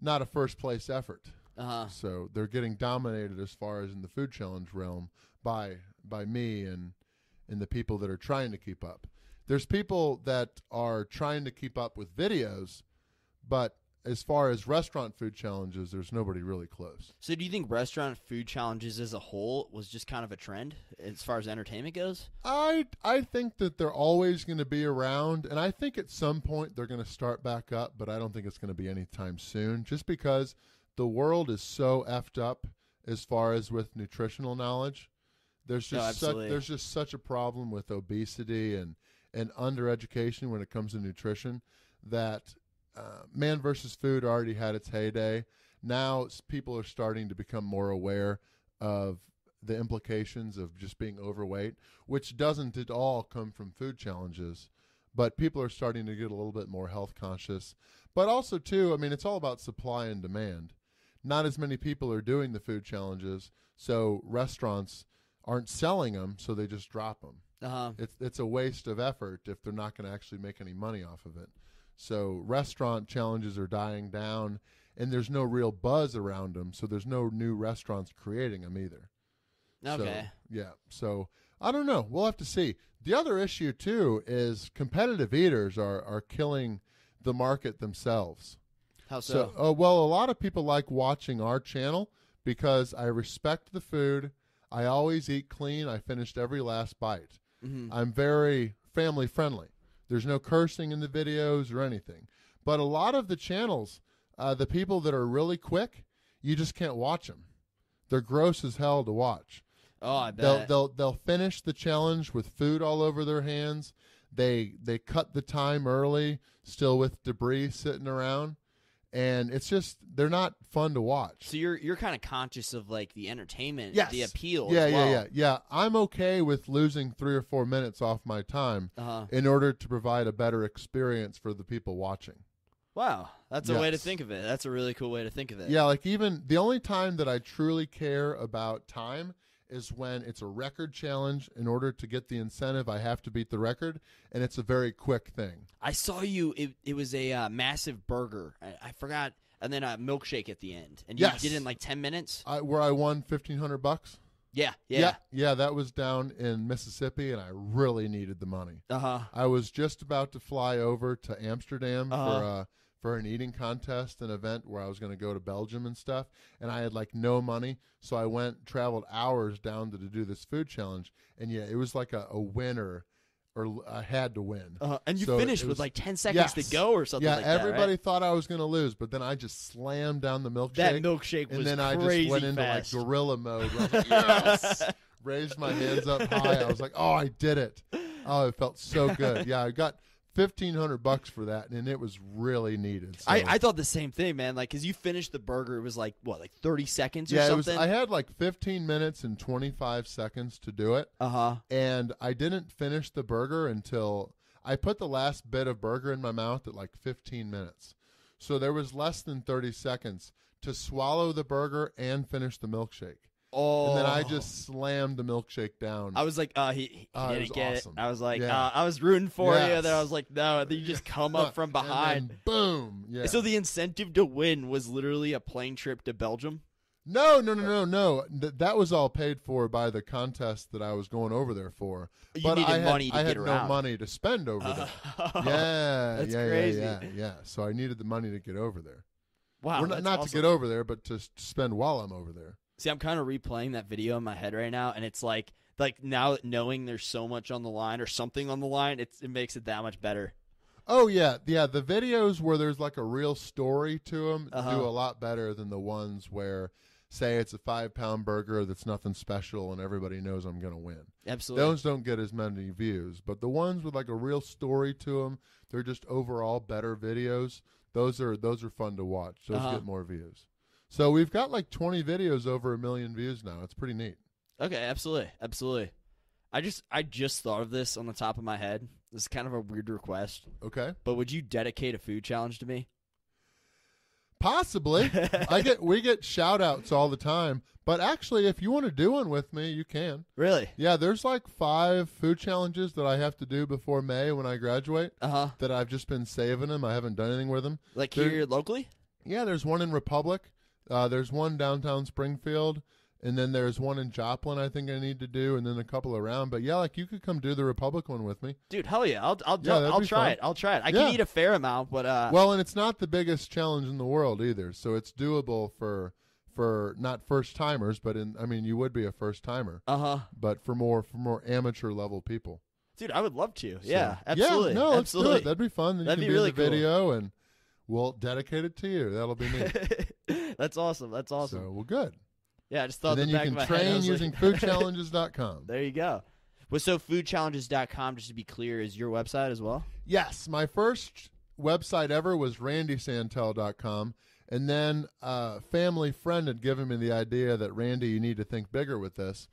not a first place effort. Uh-huh. So they're getting dominated as far as in the food challenge realm by by me and and the people that are trying to keep up. There's people that are trying to keep up with videos, but as far as restaurant food challenges, there's nobody really close. So do you think restaurant food challenges as a whole was just kind of a trend as far as entertainment goes? I I think that they're always going to be around, and I think at some point they're going to start back up, but I don't think it's going to be anytime soon, just because the world is so effed up as far as with nutritional knowledge. There's just no, such, there's just such a problem with obesity and, and undereducation when it comes to nutrition that uh, Man versus. Food already had its heyday. Now people are starting to become more aware of the implications of just being overweight, which doesn't at all come from food challenges. But people are starting to get a little bit more health conscious. But also, too, I mean, it's all about supply and demand. Not as many people are doing the food challenges, so restaurants aren't selling them, so they just drop them. Uh-huh. It's it's a waste of effort if they're not going to actually make any money off of it. So restaurant challenges are dying down, and there's no real buzz around them, so there's no new restaurants creating them either. Okay. So, yeah, so I don't know. We'll have to see. The other issue, too, is competitive eaters are, are killing the market themselves. How so? so uh, well, a lot of people like watching our channel because I respect the food. I always eat clean. I finished every last bite. Mm-hmm. I'm very family friendly. There's no cursing in the videos or anything. But a lot of the channels, uh, the people that are really quick, you just can't watch them. They're gross as hell to watch. Oh, I bet. They'll, they'll, they'll finish the challenge with food all over their hands. They, they cut the time early, still with debris sitting around. And it's just, they're not fun to watch. So you're you're kind of conscious of like the entertainment, yes. the appeal. Yeah, as well. yeah, yeah, yeah. I'm okay with losing three or four minutes off my time uh-huh. in order to provide a better experience for the people watching. Wow, that's yes. a way to think of it. That's a really cool way to think of it. Yeah, like even the only time that I truly care about time is when it's a record challenge. In order to get the incentive, I have to beat the record, and it's a very quick thing. I saw you. It, it was a uh, massive burger. I, I forgot, and then a milkshake at the end. And you yes. did it in like ten minutes. I, where I won fifteen hundred bucks. Yeah, yeah, yeah, yeah. That was down in Mississippi, and I really needed the money. Uh huh. I was just about to fly over to Amsterdam uh-huh. for uh, for an eating contest, an event where I was going to go to Belgium and stuff, and I had like no money, so I went, traveled hours down to, to do this food challenge, and yeah, it was like a, a winner, or I had to win. Uh, and you so finished was, with like ten seconds yes. to go or something yeah, like that, Yeah, everybody right? thought I was going to lose, but then I just slammed down the milkshake. That milkshake was crazy fast. And then I just went into fast. like gorilla mode, like, yes! Raised my hands up high, I was like, oh, I did it. Oh, it felt so good. Yeah, I got fifteen hundred bucks for that, and it was really needed. So. I, I thought the same thing, man. Like, because you finished the burger, it was like, what, like thirty seconds or yeah, something? Yeah, I had like fifteen minutes and twenty-five seconds to do it. Uh-huh. And I didn't finish the burger until I put the last bit of burger in my mouth at like fifteen minutes. So there was less than thirty seconds to swallow the burger and finish the milkshake. Oh. And then I just slammed the milkshake down. I was like, uh, he, he uh, didn't it get awesome. it. I was like, yeah. uh, I was rooting for yes. you. Then I was like, no. And then you just come up from behind. And boom. Yeah. So the incentive to win was literally a plane trip to Belgium? No, no, no, no, no. Th- that was all paid for by the contest that I was going over there for. You but needed I had, money to I get around. I had no money to spend over uh, there. yeah. That's yeah, crazy. Yeah, yeah, yeah. So I needed the money to get over there. Wow. Or not not awesome. to get over there, but to spend while I'm over there. See, I'm kind of replaying that video in my head right now, and it's like, like now knowing there's so much on the line or something on the line, it's, it makes it that much better. Oh, yeah. Yeah, the videos where there's like a real story to them uh-huh. do a lot better than the ones where, say, it's a five-pound burger that's nothing special and everybody knows I'm going to win. Absolutely. Those don't get as many views, but the ones with like a real story to them, they're just overall better videos. Those are, those are fun to watch. Those uh-huh. get more views. So we've got like twenty videos over a million views now. It's pretty neat. Okay, absolutely, absolutely. I just I just thought of this on the top of my head. This is kind of a weird request. Okay. But would you dedicate a food challenge to me? Possibly. I get we get shout outs all the time. But actually, if you want to do one with me, you can. Really? Yeah, there's like five food challenges that I have to do before May when I graduate. Uh-huh. That I've just been saving them. I haven't done anything with them. Like there, here locally? Yeah, there's one in Republic. Uh, there's one downtown Springfield, and then there's one in Joplin I think I need to do, and then a couple around. But, yeah, like you could come do the Republic one with me. Dude, hell yeah. I'll I'll, yeah, I'll try fun. it. I'll try it. I yeah. can eat a fair amount, but uh... – Well, and it's not the biggest challenge in the world either, so it's doable for for not first-timers, but, in I mean, you would be a first-timer. Uh-huh. But for more for more amateur-level people. Dude, I would love to. So, yeah, absolutely. Yeah, no, absolutely. Let's do it. That'd be fun. Then That'd you can be really do the cool. video, and we'll dedicate it to you. That'll be neat. That's awesome. That's awesome. So, well, good. Yeah, I just thought the back of my head. Then you can train using food challenges dot com. There you go. Well, so food challenges dot com, just to be clear, is your website as well? Yes. My first website ever was randy santel dot com. And then a family friend had given me the idea that, Randy, you need to think bigger with this.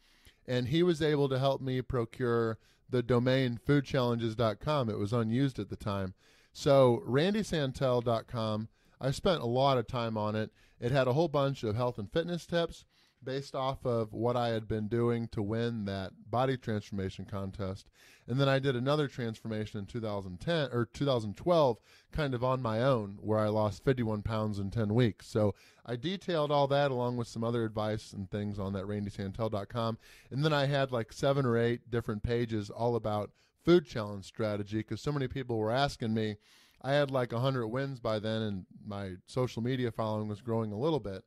And he was able to help me procure the domain food challenges dot com. It was unused at the time. So randy santel dot com. I spent a lot of time on it. It had a whole bunch of health and fitness tips based off of what I had been doing to win that body transformation contest. And then I did another transformation in two thousand ten or two thousand twelve, kind of on my own, where I lost fifty-one pounds in ten weeks. So I detailed all that along with some other advice and things on that randy santel dot com. And then I had like seven or eight different pages all about food challenge strategy, because so many people were asking me. I had like one hundred wins by then, and my social media following was growing a little bit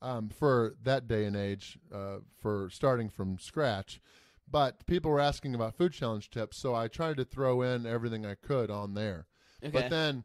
um, for that day and age, uh, for starting from scratch. But people were asking about food challenge tips, so I tried to throw in everything I could on there. Okay. But then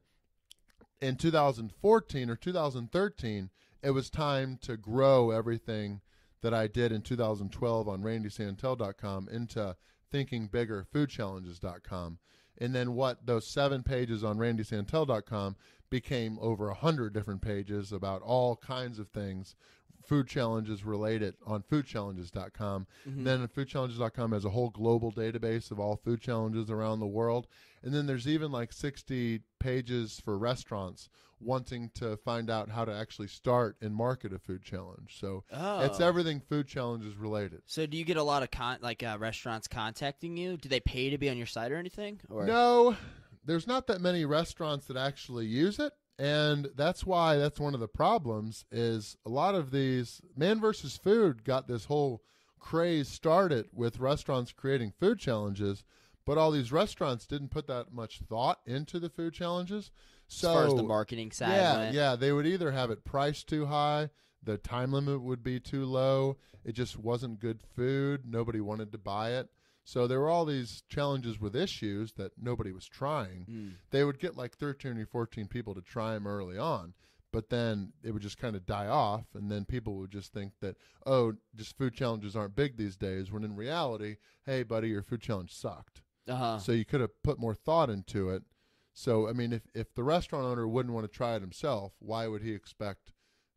in two thousand fourteen or two thousand thirteen, it was time to grow everything that I did in two thousand twelve on randy santel dot com into thinking bigger food challenges dot com. And then what those seven pages on randy santel dot com became over one hundred different pages about all kinds of things, food challenges related on food challenges dot com. Mm-hmm. Then food challenges dot com has a whole global database of all food challenges around the world. And then there's even like sixty pages for restaurants wanting to find out how to actually start and market a food challenge. So oh. it's everything food challenges related. So do you get a lot of con- like uh, restaurants contacting you? Do they pay to be on your site or anything? Or? No, there's not that many restaurants that actually use it. And that's why that's one of the problems is a lot of these Man versus. Food got this whole craze started with restaurants creating food challenges, but all these restaurants didn't put that much thought into the food challenges. So, as far as the marketing side. Yeah, went. yeah, they would either have it priced too high, the time limit would be too low, it just wasn't good food, nobody wanted to buy it. So there were all these challenges with issues that nobody was trying. Mm. They would get like thirteen or fourteen people to try them early on, but then it would just kind of die off, and then people would just think that, oh, just food challenges aren't big these days, when in reality, hey, buddy, your food challenge sucked. Uh-huh. So you could have put more thought into it. So, I mean, if, if the restaurant owner wouldn't want to try it himself, why would he expect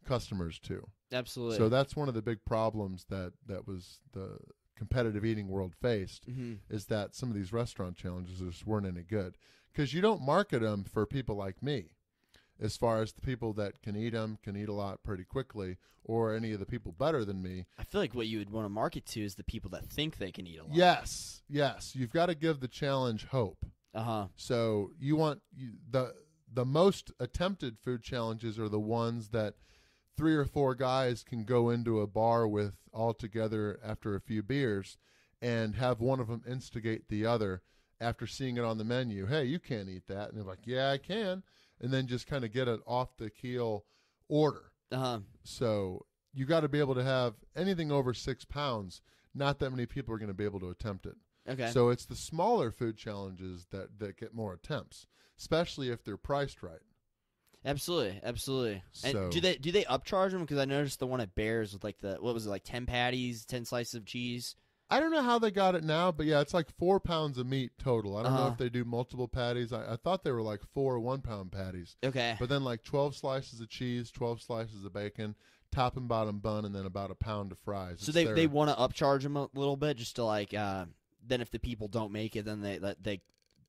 customers to? Absolutely. So that's one of the big problems that, that was the competitive eating world faced, mm-hmm. is that some of these restaurant challenges just weren't any good. Because you don't market them for people like me, as far as the people that can eat them, can eat a lot pretty quickly, or any of the people better than me. I feel like what you would want to market to is the people that think they can eat a lot. Yes, yes. You've got to give the challenge hope. Uh-huh. So you want you, the the most attempted food challenges are the ones that three or four guys can go into a bar with all together after a few beers and have one of them instigate the other after seeing it on the menu. Hey, you can't eat that. And they're like, yeah, I can. And then just kind of get an off-the-keel order. Uh-huh. So you got to be able to have anything over six pounds. Not that many people are going to be able to attempt it. Okay. So it's the smaller food challenges that, that get more attempts, especially if they're priced right. Absolutely, absolutely. So, and do they do they upcharge them? Because I noticed the one at Bears with like the what was it like ten patties, ten slices of cheese. I don't know how they got it now, but yeah, it's like four pounds of meat total. I don't uh-huh. know if they do multiple patties. I, I thought they were like four one-pound patties. Okay. But then like twelve slices of cheese, twelve slices of bacon, top and bottom bun, and then about a pound of fries. It's so they, they want to upcharge them a little bit just to like uh, – then if the people don't make it, then they they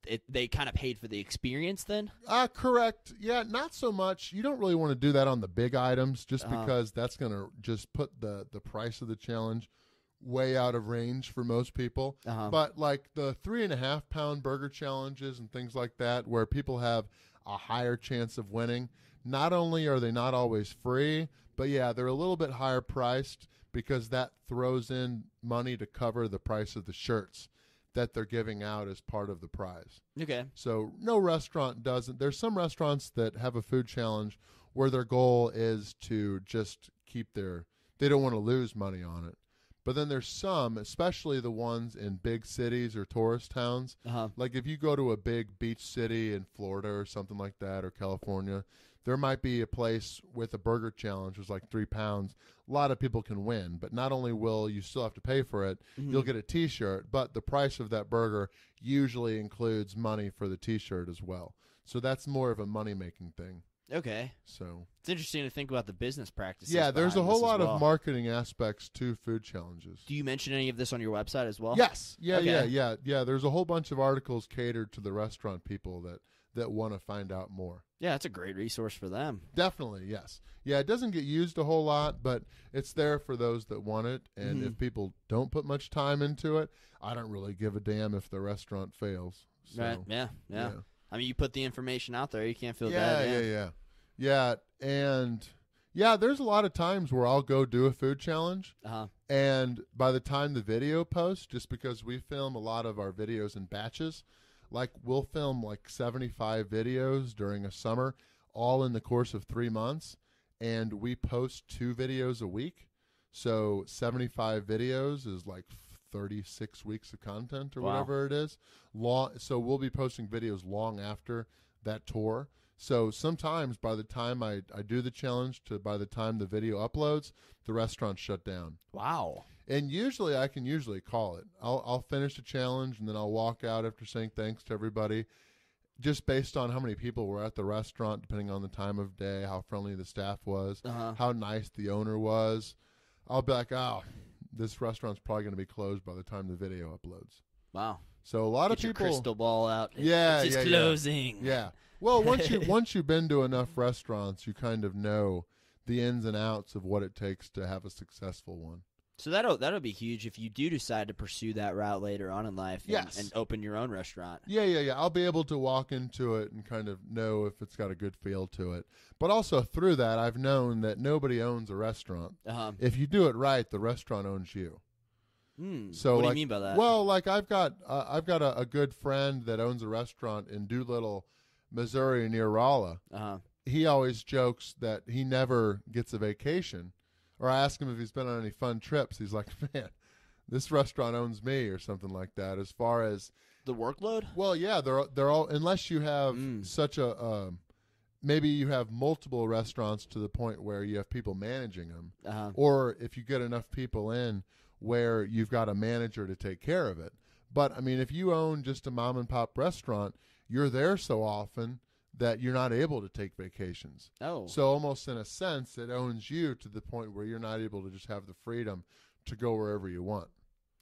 it, they kind of paid for the experience then? Uh, correct. Yeah, not so much. You don't really want to do that on the big items just uh-huh. because that's going to just put the, the price of the challenge – way out of range for most people. Uh-huh. But like the three and a half pound burger challenges and things like that, where people have a higher chance of winning, not only are they not always free, but yeah, they're a little bit higher priced because that throws in money to cover the price of the shirts that they're giving out as part of the prize. Okay. So no restaurant doesn't. There's some restaurants that have a food challenge where their goal is to just keep their, they don't want to lose money on it. But then there's some, especially the ones in big cities or tourist towns. Uh-huh. Like if you go to a big beach city in Florida or something like that, or California, there might be a place with a burger challenge that's like three pounds. A lot of people can win, but not only will you still have to pay for it, mm-hmm. you'll get a T-shirt, but the price of that burger usually includes money for the T-shirt as well. So that's more of a money-making thing. Okay. So it's interesting to think about the business practices. Yeah, there's a whole lot well. of marketing aspects to food challenges. Do you mention any of this on your website as well? Yes. Yeah, okay. yeah, yeah. Yeah, there's a whole bunch of articles catered to the restaurant people that, that want to find out more. Yeah, it's a great resource for them. Definitely, yes. Yeah, it doesn't get used a whole lot, but it's there for those that want it. And mm-hmm. if people don't put much time into it, I don't really give a damn if the restaurant fails. So, right, yeah, yeah, yeah. I mean, you put the information out there. You can't feel yeah, bad. Yeah, yeah, yeah. Yeah, and yeah, there's a lot of times where I'll go do a food challenge, uh-huh. and by the time the video posts, just because we film a lot of our videos in batches, like we'll film like seventy-five videos during a summer, all in the course of three months, and we post two videos a week. So seventy-five videos is like thirty-six weeks of content or wow. whatever it is. Long, so we'll be posting videos long after that tour. So sometimes by the time I, I do the challenge to by the time the video uploads, the restaurant shut down. Wow. And usually I can usually call it. I'll, I'll finish the challenge and then I'll walk out after saying thanks to everybody just based on how many people were at the restaurant, depending on the time of day, how friendly the staff was, uh-huh. how nice the owner was. I'll be like, oh, this restaurant's probably going to be closed by the time the video uploads. Wow. So a lot Get of people your crystal ball out. Yeah, it's yeah, closing. Yeah. yeah. Well, once you once you've been to enough restaurants, you kind of know the ins and outs of what it takes to have a successful one. So that'll that'll be huge if you do decide to pursue that route later on in life. And, yes. and open your own restaurant. Yeah, yeah, yeah. I'll be able to walk into it and kind of know if it's got a good feel to it. But also through that, I've known that nobody owns a restaurant. Uh-huh. If you do it right, the restaurant owns you. Mm, so what like, do you mean by that? Well, like I've got uh, I've got a, a good friend that owns a restaurant in Doolittle, Missouri, near Rolla. Uh-huh. He always jokes that he never gets a vacation. Or I ask him if he's been on any fun trips. He's like, man, this restaurant owns me or something like that. As far as the workload? Well, yeah, they're they're all unless you have mm. such a um, maybe you have multiple restaurants to the point where you have people managing them, uh-huh. or if you get enough people in. Where you've got a manager to take care of it. But, I mean, if you own just a mom-and-pop restaurant, you're there so often that you're not able to take vacations. Oh. So almost in a sense, it owns you to the point where you're not able to just have the freedom to go wherever you want.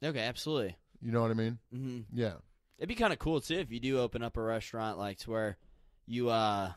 Okay, absolutely. You know what I mean? Mm-hmm. Yeah. It'd be kind of cool, too, if you do open up a restaurant, like, to where you uh,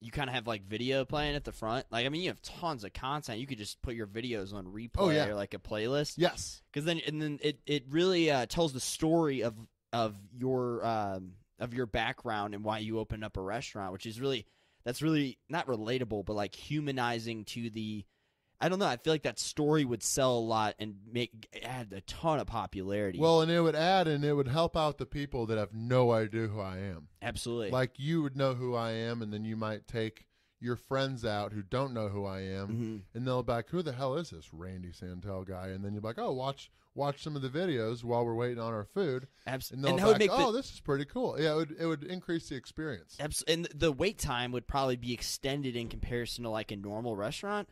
you kind of have, like, video playing at the front. Like, I mean, you have tons of content. You could just put your videos on replay oh, yeah. or, like, a playlist. Yes. Because then, and then it, it really uh, tells the story of, of your um, of your background and why you opened up a restaurant, which is really – that's really not relatable, but, like, humanizing to the – I don't know. I feel like that story would sell a lot and make add a ton of popularity. Well, and it would add and it would help out the people that have no idea who I am. Absolutely. Like you would know who I am, and then you might take your friends out who don't know who I am, mm-hmm. and they'll be like, "Who the hell is this Randy Santel guy?" And then you're like, "Oh, watch watch some of the videos while we're waiting on our food." Absolutely. And they'll and be like, "Oh, the- this is pretty cool." Yeah, it would it would increase the experience. Absolutely. And the wait time would probably be extended in comparison to like a normal restaurant.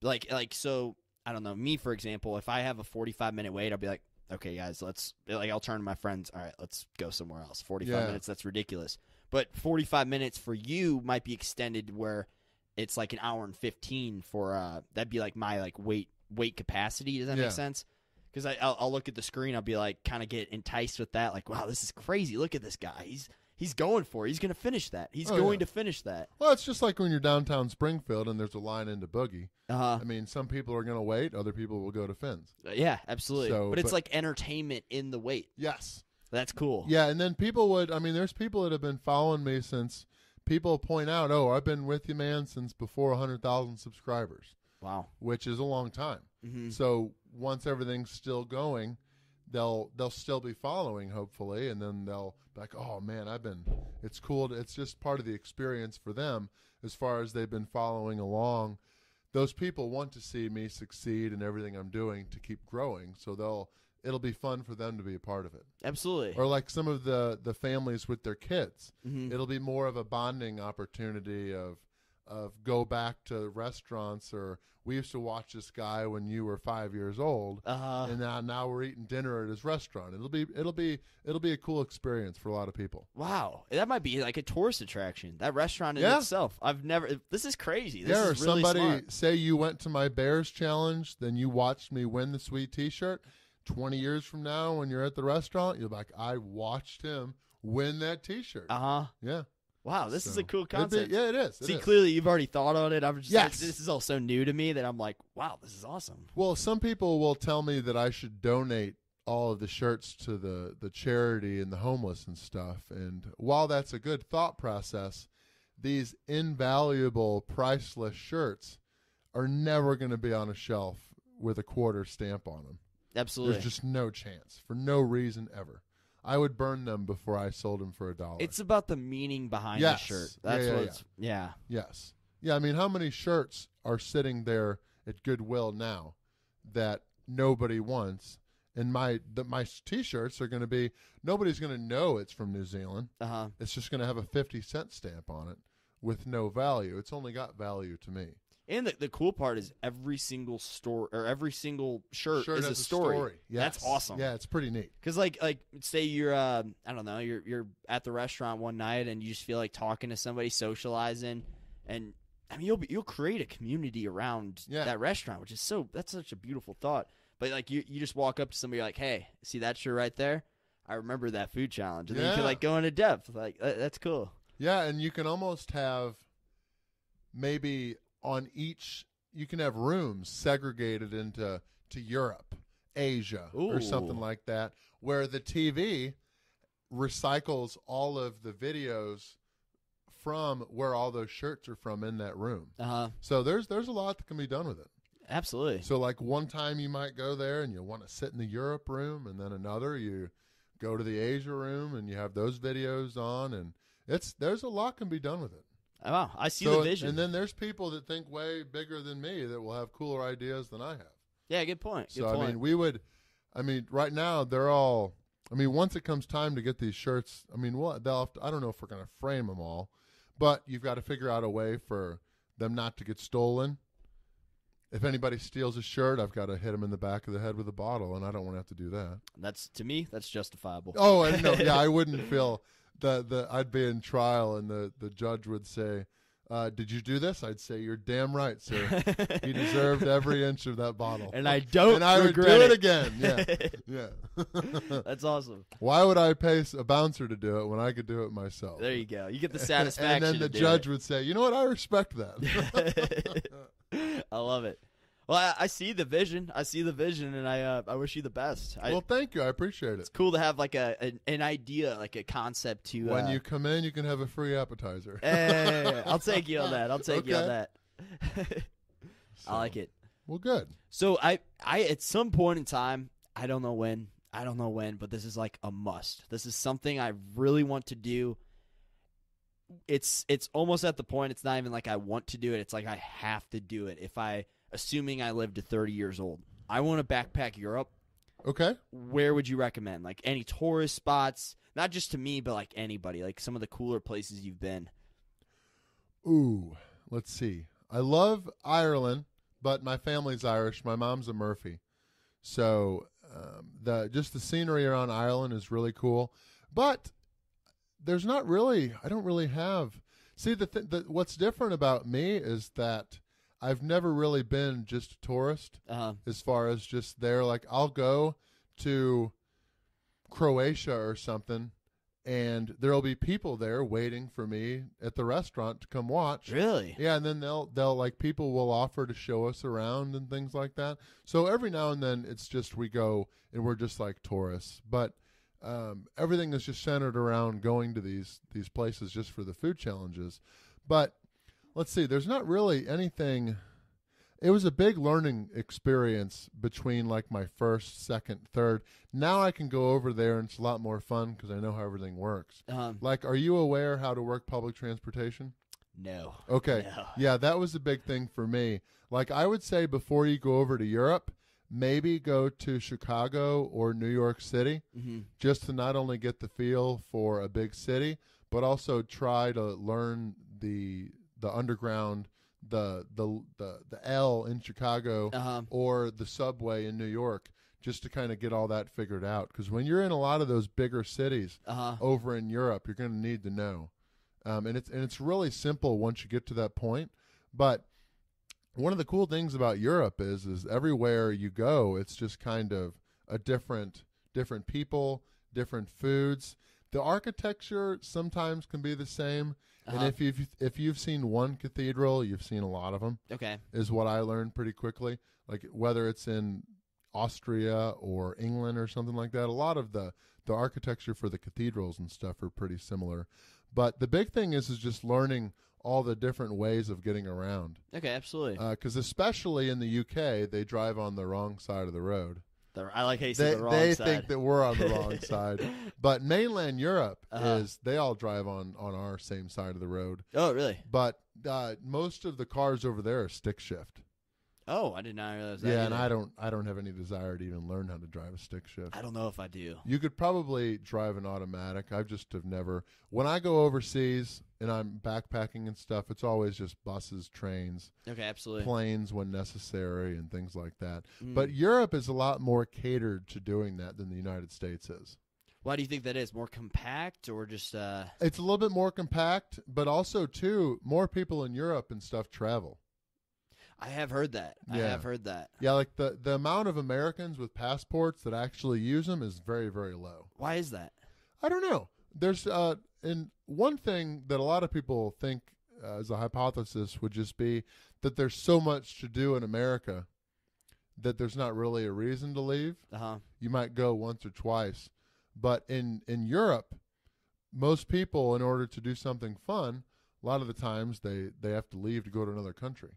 Like, like, so, I don't know, me, for example, if I have a forty-five minute wait, I'll be like, okay, guys, let's, like, I'll turn to my friends, all right, let's go somewhere else. forty-five yeah. minutes, that's ridiculous. But forty-five minutes for you might be extended where it's like an hour and fifteen for, uh, that'd be like my, like, wait, wait capacity. Does that yeah. make sense? Because I'll, I'll look at the screen, I'll be like, kind of get enticed with that, like, wow, this is crazy, look at this guy, he's. He's going for it. He's going to finish that. He's oh, going yeah. to finish that. Well, it's just like when you're downtown Springfield and there's a line into Boogie. Uh-huh. I mean, some people are going to wait. Other people will go to Finn's. Uh, yeah, absolutely. So, but it's but, like entertainment in the wait. Yes. That's cool. Yeah, and then people would, I mean, there's people that have been following me since people point out, oh, I've been with you, man, since before one hundred thousand subscribers. Wow. Which is a long time. Mm-hmm. So once everything's still going, They'll they'll still be following, hopefully, and then they'll be like, oh, man, I've been – it's cool. To, it's just part of the experience for them as far as they've been following along. Those people want to see me succeed in everything I'm doing to keep growing, so they'll it'll be fun for them to be a part of it. Absolutely. Or like some of the, the families with their kids. Mm-hmm. It'll be more of a bonding opportunity of of go back to restaurants, or we used to watch this guy when you were five years old, uh-huh. and now, now we're eating dinner at his restaurant. It'll be it'll be it'll be a cool experience for a lot of people. Wow, that might be like a tourist attraction. That restaurant in yeah. itself, I've never. This is crazy. This yeah, is or really somebody smart. Say you went to my Bears challenge, then you watched me win the sweet T-shirt. Twenty years from now, when you're at the restaurant, you're like, I watched him win that T-shirt. Uh huh. Yeah. Wow, this so, is a cool concept. Be, yeah, it is. It See, is. Clearly you've already thought on it. I'm just yes. like, this is all so new to me that I'm like, wow, this is awesome. Well, some people will tell me that I should donate all of the shirts to the, the charity and the homeless and stuff. And while that's a good thought process, these invaluable, priceless shirts are never going to be on a shelf with a quarter stamp on them. Absolutely. There's just no chance for no reason ever. I would burn them before I sold them for a dollar. It's about the meaning behind yes. the shirt. That's yeah, yeah, what it's, yeah. yeah. Yes. Yeah, I mean, how many shirts are sitting there at Goodwill now that nobody wants? And my the, my T-shirts are going to be, nobody's going to know it's from New Zealand. Uh-huh. It's just going to have a fifty cent stamp on it with no value. It's only got value to me. And the, the cool part is every single store or every single shirt, shirt is a story. A story. Yes. That's awesome. Yeah, it's pretty neat. Because like like say you're uh, I don't know you're you're at the restaurant one night and you just feel like talking to somebody, socializing, and I mean you'll be, you'll create a community around yeah. that restaurant, which is so that's such a beautiful thought. But like you you just walk up to somebody like, hey, see that shirt right there? I remember that food challenge, and yeah. then you can like go into depth. Like that, that's cool. Yeah, and you can almost have maybe. On each, you can have rooms segregated into to Europe, Asia, Ooh. Or something like that, where the T V recycles all of the videos from where all those shirts are from in that room. Uh-huh. So there's there's a lot that can be done with it. Absolutely. So like one time you might go there and you want to sit in the Europe room, and then another you go to the Asia room and you have those videos on, and it's there's a lot can be done with it. Wow, I see so, the vision. And then there's people that think way bigger than me that will have cooler ideas than I have. Yeah, good point. Good so, point. I mean, we would, I mean, right now they're all, I mean, once it comes time to get these shirts, I mean, we'll, they'll have to, I don't know if we're going to frame them all, but you've got to figure out a way for them not to get stolen. If anybody steals a shirt, I've got to hit them in the back of the head with a bottle, and I don't want to have to do that. That's, to me, that's justifiable. Oh, and no, yeah, I wouldn't feel... the the I'd be in trial and the the judge would say, Uh, did you do this? I'd say, you're damn right, sir. He deserved every inch of that bottle. And I don't And I would do it, it again. Yeah. yeah. That's awesome. Why would I pay a bouncer to do it when I could do it myself? There you go. You get the satisfaction. And then the judge it. would say, you know what? I respect that. I love it. Well, I, I see the vision. I see the vision, and I uh, I wish you the best. I, well, thank you. I appreciate it. It's cool to have like a an, an idea, like a concept to. When uh, you come in, you can have a free appetizer. Hey, I'll take you on that. I'll take okay. you on that. So, I like it. Well, good. So I I at some point in time, I don't know when, I don't know when, but this is like a must. This is something I really want to do. It's it's almost at the point. It's not even like I want to do it. It's like I have to do it if I. Assuming I live to thirty years old, I want to backpack Europe. Okay. Where would you recommend? Like any tourist spots, not just to me, but like anybody, like some of the cooler places you've been. Ooh, let's see. I love Ireland, but my family's Irish. My mom's a Murphy. So um, the just the scenery around Ireland is really cool. But there's not really, I don't really have. See, the, th- the what's different about me is that I've never really been just a tourist uh-huh. as far as just there. Like, I'll go to Croatia or something, and there'll be people there waiting for me at the restaurant to come watch. Really? Yeah, and then they'll, they'll like, people will offer to show us around and things like that. So every now and then, it's just we go, and we're just like tourists. But um, everything is just centered around going to these these places just for the food challenges. But let's see, there's not really anything. It was a big learning experience between like my first, second, third. Now I can go over there and it's a lot more fun because I know how everything works. Um, like, are you aware how to work public transportation? No. Okay. No. Yeah, that was a big thing for me. Like, I would say before you go over to Europe, maybe go to Chicago or New York City mm-hmm. just to not only get the feel for a big city, but also try to learn the the underground, the the the, the L in Chicago, uh-huh. or the subway in New York, just to kind of get all that figured out. Because when you're in a lot of those bigger cities uh-huh. over in Europe, you're going to need to know. Um, and it's and it's really simple once you get to that point. But one of the cool things about Europe is is everywhere you go, it's just kind of a different different people, different foods. The architecture sometimes can be the same. Uh-huh. And if you've, if you've seen one cathedral, you've seen a lot of them. Okay. Is what I learned pretty quickly. Like, whether it's in Austria or England or something like that, a lot of the, the architecture for the cathedrals and stuff are pretty similar. But the big thing is is just learning all the different ways of getting around. Okay, absolutely. Because uh, especially in the U K, they drive on the wrong side of the road. I like how you say the wrong they side. They think that we're on the wrong side. But mainland Europe uh-huh. is, they all drive on, on our same side of the road. Oh, really? But uh, most of the cars over there are stick shift. Oh, I did not realize that. Yeah, either. and I don't I don't have any desire to even learn how to drive a stick shift. I don't know if I do. You could probably drive an automatic. I just have never. When I go overseas and I'm backpacking and stuff, it's always just buses, trains, okay, absolutely, planes when necessary and things like that. Mm. But Europe is a lot more catered to doing that than the United States is. Why do you think that is? More compact or just? Uh... It's a little bit more compact, but also, too, more people in Europe and stuff travel. I have heard that. Yeah. I have heard that. Yeah, like the, the amount of Americans with passports that actually use them is very, very low. Why is that? I don't know. There's uh, and one thing that a lot of people think uh, as a hypothesis would just be that there's so much to do in America that there's not really a reason to leave. Uh-huh. You might go once or twice. But in, in Europe, most people, in order to do something fun, a lot of the times they, they have to leave to go to another country.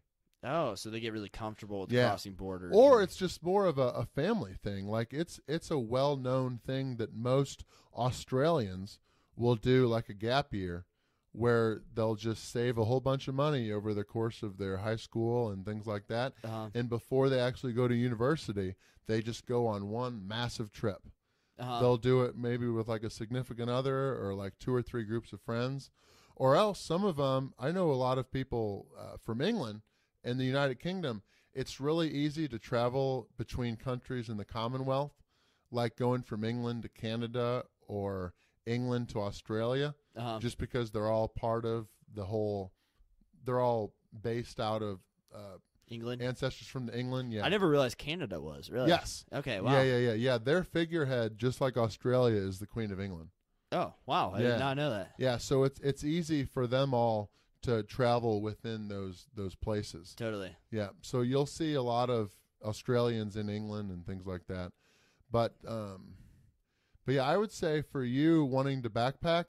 Oh, so they get really comfortable with yeah. crossing borders. Or it's just more of a, a family thing. Like, it's it's a well-known thing that most Australians will do, like a gap year, where they'll just save a whole bunch of money over the course of their high school and things like that. Uh-huh. And before they actually go to university, they just go on one massive trip. Uh-huh. They'll do it maybe with, like, a significant other or, like, two or three groups of friends. Or else some of them, I know a lot of people uh, from England, in the United Kingdom, it's really easy to travel between countries in the Commonwealth, like going from England to Canada or England to Australia, uh-huh. just because they're all part of the whole, they're all based out of uh, England ancestors from the England. Yeah, I never realized Canada was really. Yes. Okay. Wow. Yeah, yeah, yeah, yeah. Their figurehead, just like Australia, is the Queen of England. Oh wow! I yeah. did not know that. Yeah, so it's it's easy for them all to travel within those those places. Totally. Yeah, so you'll see a lot of Australians in England and things like that, but um, but yeah, I would say for you wanting to backpack,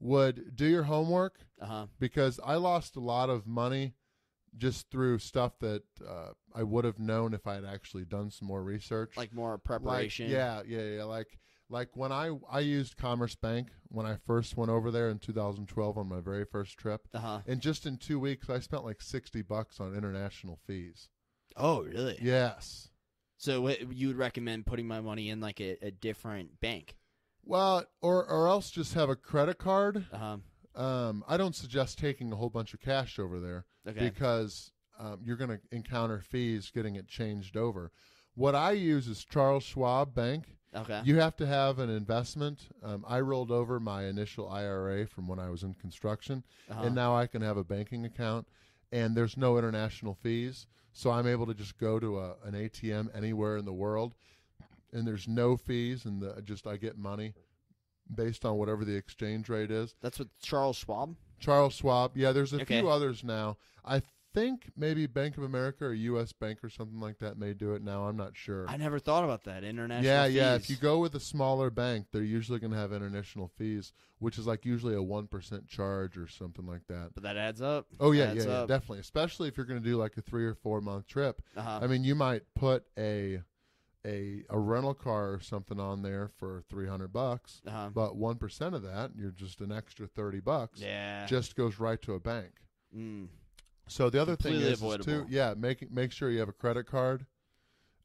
would do your homework uh-huh. because I lost a lot of money just through stuff that uh, I would have known if I had actually done some more research, like more preparation. Like, yeah, yeah, yeah, like. Like when I, I used Commerce Bank when I first went over there in two thousand twelve on my very first trip. Uh-huh. And just in two weeks, I spent like sixty bucks on international fees. Oh, really? Yes. So you would recommend putting my money in like a, a different bank? Well, or, or else just have a credit card. Uh-huh. Um, I don't suggest taking a whole bunch of cash over there okay. because um, you're going to encounter fees getting it changed over. What I use is Charles Schwab Bank. Okay. You have to have an investment. Um, I rolled over my initial I R A from when I was in construction, uh-huh. and now I can have a banking account, and there's no international fees, so I'm able to just go to a, an A T M anywhere in the world, and there's no fees, and the, just I get money based on whatever the exchange rate is. That's with Charles Schwab? Charles Schwab. Yeah, there's a okay. few others now. I think maybe Bank of America or U S Bank or something like that may do it now. I'm not sure. I never thought about that. International yeah, fees. Yeah, yeah. If you go with a smaller bank, they're usually going to have international fees, which is like usually a one percent charge or something like that. But that adds up. Oh, yeah, yeah, yeah, definitely. Especially if you're going to do like a three or four month trip. Uh-huh. I mean, you might put a a a rental car or something on there for three hundred bucks, uh-huh. but one percent of that, you're just an extra thirty bucks. Yeah. Just goes right to a bank. Mm. So the other Completely thing is, is too, yeah, make make sure you have a credit card.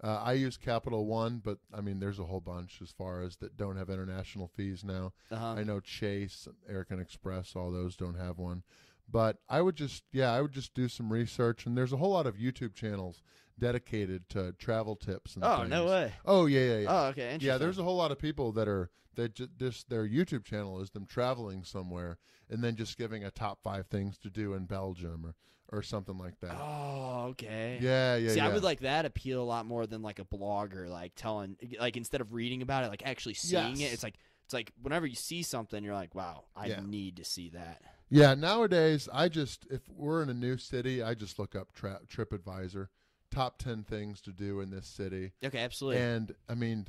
Uh, I use Capital One, but I mean, there's a whole bunch as far as that don't have international fees now. Uh-huh. I know Chase, American Express, all those don't have one. But I would just, yeah, I would just do some research, and there's a whole lot of YouTube channels dedicated to travel tips. And oh things. No way! Oh yeah, yeah, yeah. Oh okay, interesting. Yeah, there's a whole lot of people that are that just this, their YouTube channel is them traveling somewhere and then just giving a top five things to do in Belgium or. Or something like that. Oh, okay. Yeah, yeah, See, yeah. I would like that appeal a lot more than like a blogger, like telling, like instead of reading about it, like actually seeing yes. it. It's like, it's like whenever you see something, you're like, wow, I yeah. need to see that. Yeah, nowadays, I just, if we're in a new city, I just look up tra- TripAdvisor, top ten things to do in this city. Okay, absolutely. And I mean,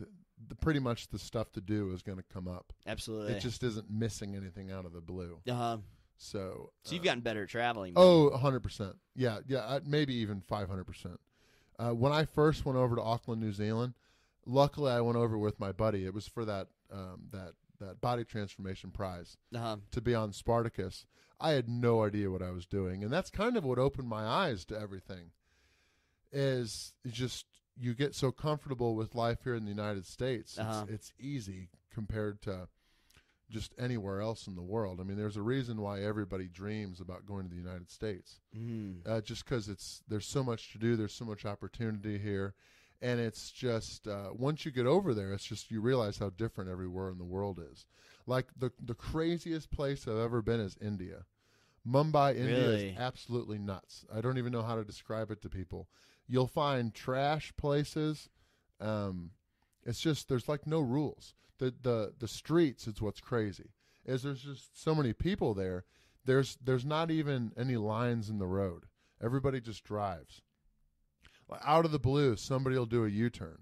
the, pretty much the stuff to do is going to come up. Absolutely. It just isn't missing anything out of the blue. Uh-huh. So, so you've uh, gotten better at traveling. Man. Oh, one hundred percent. Yeah, yeah, maybe even five hundred percent. Uh, when I first went over to Auckland, New Zealand, luckily I went over with my buddy. It was for that um, that that body transformation prize uh-huh. to be on Spartacus. I had no idea what I was doing, and that's kind of what opened my eyes to everything. Is just you get so comfortable with life here in the United States. Uh-huh. It's, it's easy compared to. Just anywhere else in the world. I mean, there's a reason why everybody dreams about going to the United States. Mm. Uh, just because it's there's so much to do, there's so much opportunity here, and it's just uh, once you get over there, it's just you realize how different everywhere in the world is. Like the the craziest place I've ever been is India. Mumbai, India really? Is absolutely nuts. I don't even know how to describe it to people. You'll find trash places. Um, it's just there's like no rules. The, the the streets is what's crazy is there's just so many people there. There's there's not even any lines in the road. Everybody just drives. Out of the blue, somebody will do a U-turn.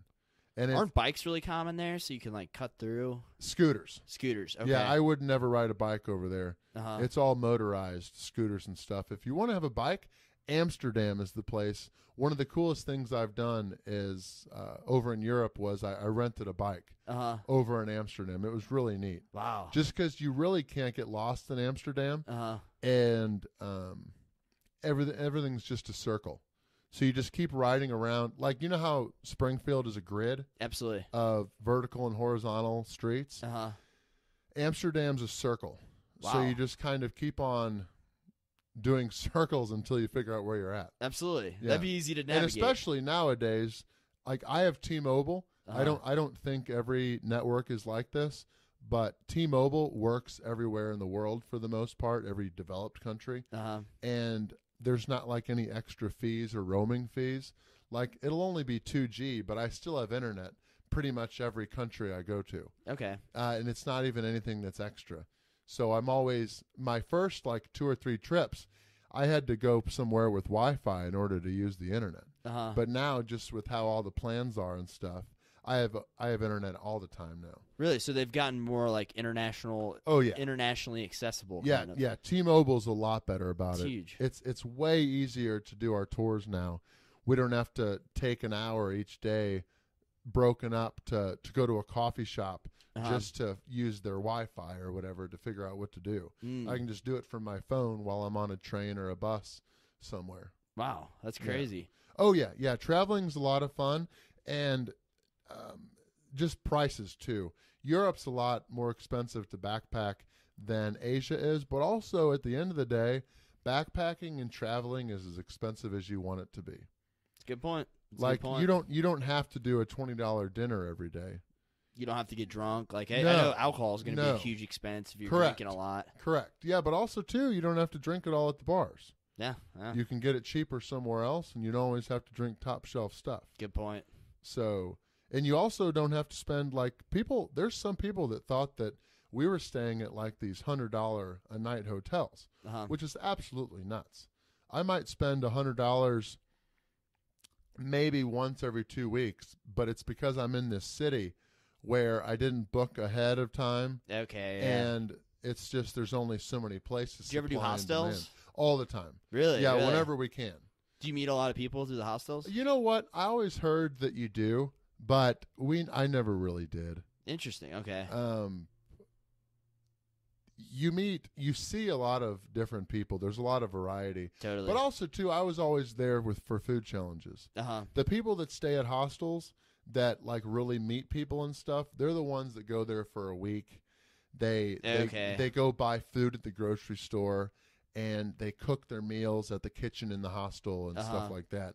And aren't if, bikes really common there? So you can like cut through scooters. Scooters. Okay. Yeah, I would never ride a bike over there. Uh-huh. It's all motorized scooters and stuff. If you want to have a bike, Amsterdam is the place. One of the coolest things I've done is uh, over in Europe was I, I rented a bike uh-huh. over in Amsterdam. It was really neat. Wow. Just because you really can't get lost in Amsterdam uh-huh. and um, everything, everything's just a circle. So you just keep riding around. Like, you know how Springfield is a grid? Absolutely. Of vertical and horizontal streets? Uh-huh. Amsterdam's a circle. Wow. So you just kind of keep on doing circles until you figure out where you're at. Absolutely. Yeah. That'd be easy to navigate. And especially nowadays, like I have T-Mobile. Uh-huh. I don't I don't think every network is like this, But T-Mobile works everywhere in the world for the most part, every developed country. Uh-huh. And there's not like any extra fees or roaming fees. Like it'll only be two G, but I still have internet pretty much every country I go to. Okay. Uh, and it's not even anything that's extra. So I'm always, my first like two or three trips, I had to go somewhere with Wi-Fi in order to use the internet. Uh-huh. But now just with how all the plans are and stuff, I have I have internet all the time now. Really? So they've gotten more like international. Oh yeah, internationally accessible. Yeah, kind of. Yeah. T-Mobile's a lot better about it. It's huge. It's it's way easier to do our tours now. We don't have to take an hour each day, broken up to to go to a coffee shop uh-huh. just to use their Wi-Fi or whatever to figure out what to do. Mm. I can just do it from my phone while I'm on a train or a bus somewhere. Wow, that's crazy. Yeah. Oh yeah, yeah. Traveling's a lot of fun and. Um, just prices too. Europe's a lot more expensive to backpack than Asia is, but also at the end of the day, backpacking and traveling is as expensive as you want it to be. It's a good point. It's like a good point. you don't you don't have to do a twenty dollar dinner every day. You don't have to get drunk. Like I, no, I know alcohol is going to no. be a huge expense if you're Correct. drinking a lot. Correct. Yeah, but also too, you don't have to drink it all at the bars. Yeah. yeah. You can get it cheaper somewhere else, and you don't always have to drink top shelf stuff. Good point. So. And you also don't have to spend, like, people, there's some people that thought that we were staying at, like, these one hundred dollar a night hotels, uh-huh. which is absolutely nuts. I might spend one hundred dollars maybe once every two weeks, but it's because I'm in this city where I didn't book ahead of time. Okay. Yeah. And it's just there's only so many places. Do you ever do hostels? All the time. Really? Yeah, really? Whenever we can. Do you meet a lot of people through the hostels? You know what? I always heard that you do. But we, I never really did. Interesting. Okay. Um, you meet, you see a lot of different people. There's a lot of variety. Totally. But also too, I was always there with for food challenges. Uh huh. The people that stay at hostels that like really meet people and stuff, they're the ones that go there for a week. They okay. they, they go buy food at the grocery store. And they cook their meals at the kitchen in the hostel and uh-huh. stuff like that.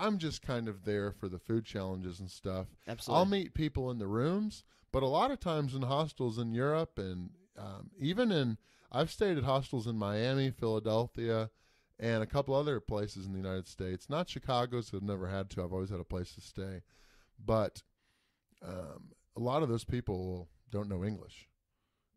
I'm just kind of there for the food challenges and stuff. Absolutely. I'll meet people in the rooms, but a lot of times in hostels in Europe and um, even in, I've stayed at hostels in Miami, Philadelphia, and a couple other places in the United States. Not Chicago, so I've never had to. I've always had a place to stay. But um, a lot of those people don't know English.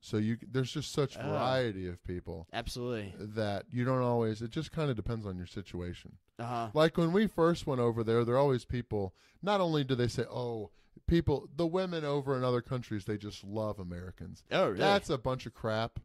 So you there's just such variety uh, of people. Absolutely. That you don't always, it just kind of depends on your situation. Uh-huh. Like when we first went over there, there are always people, not only do they say, oh, people, the women over in other countries, they just love Americans. Oh, really? That's a bunch of crap.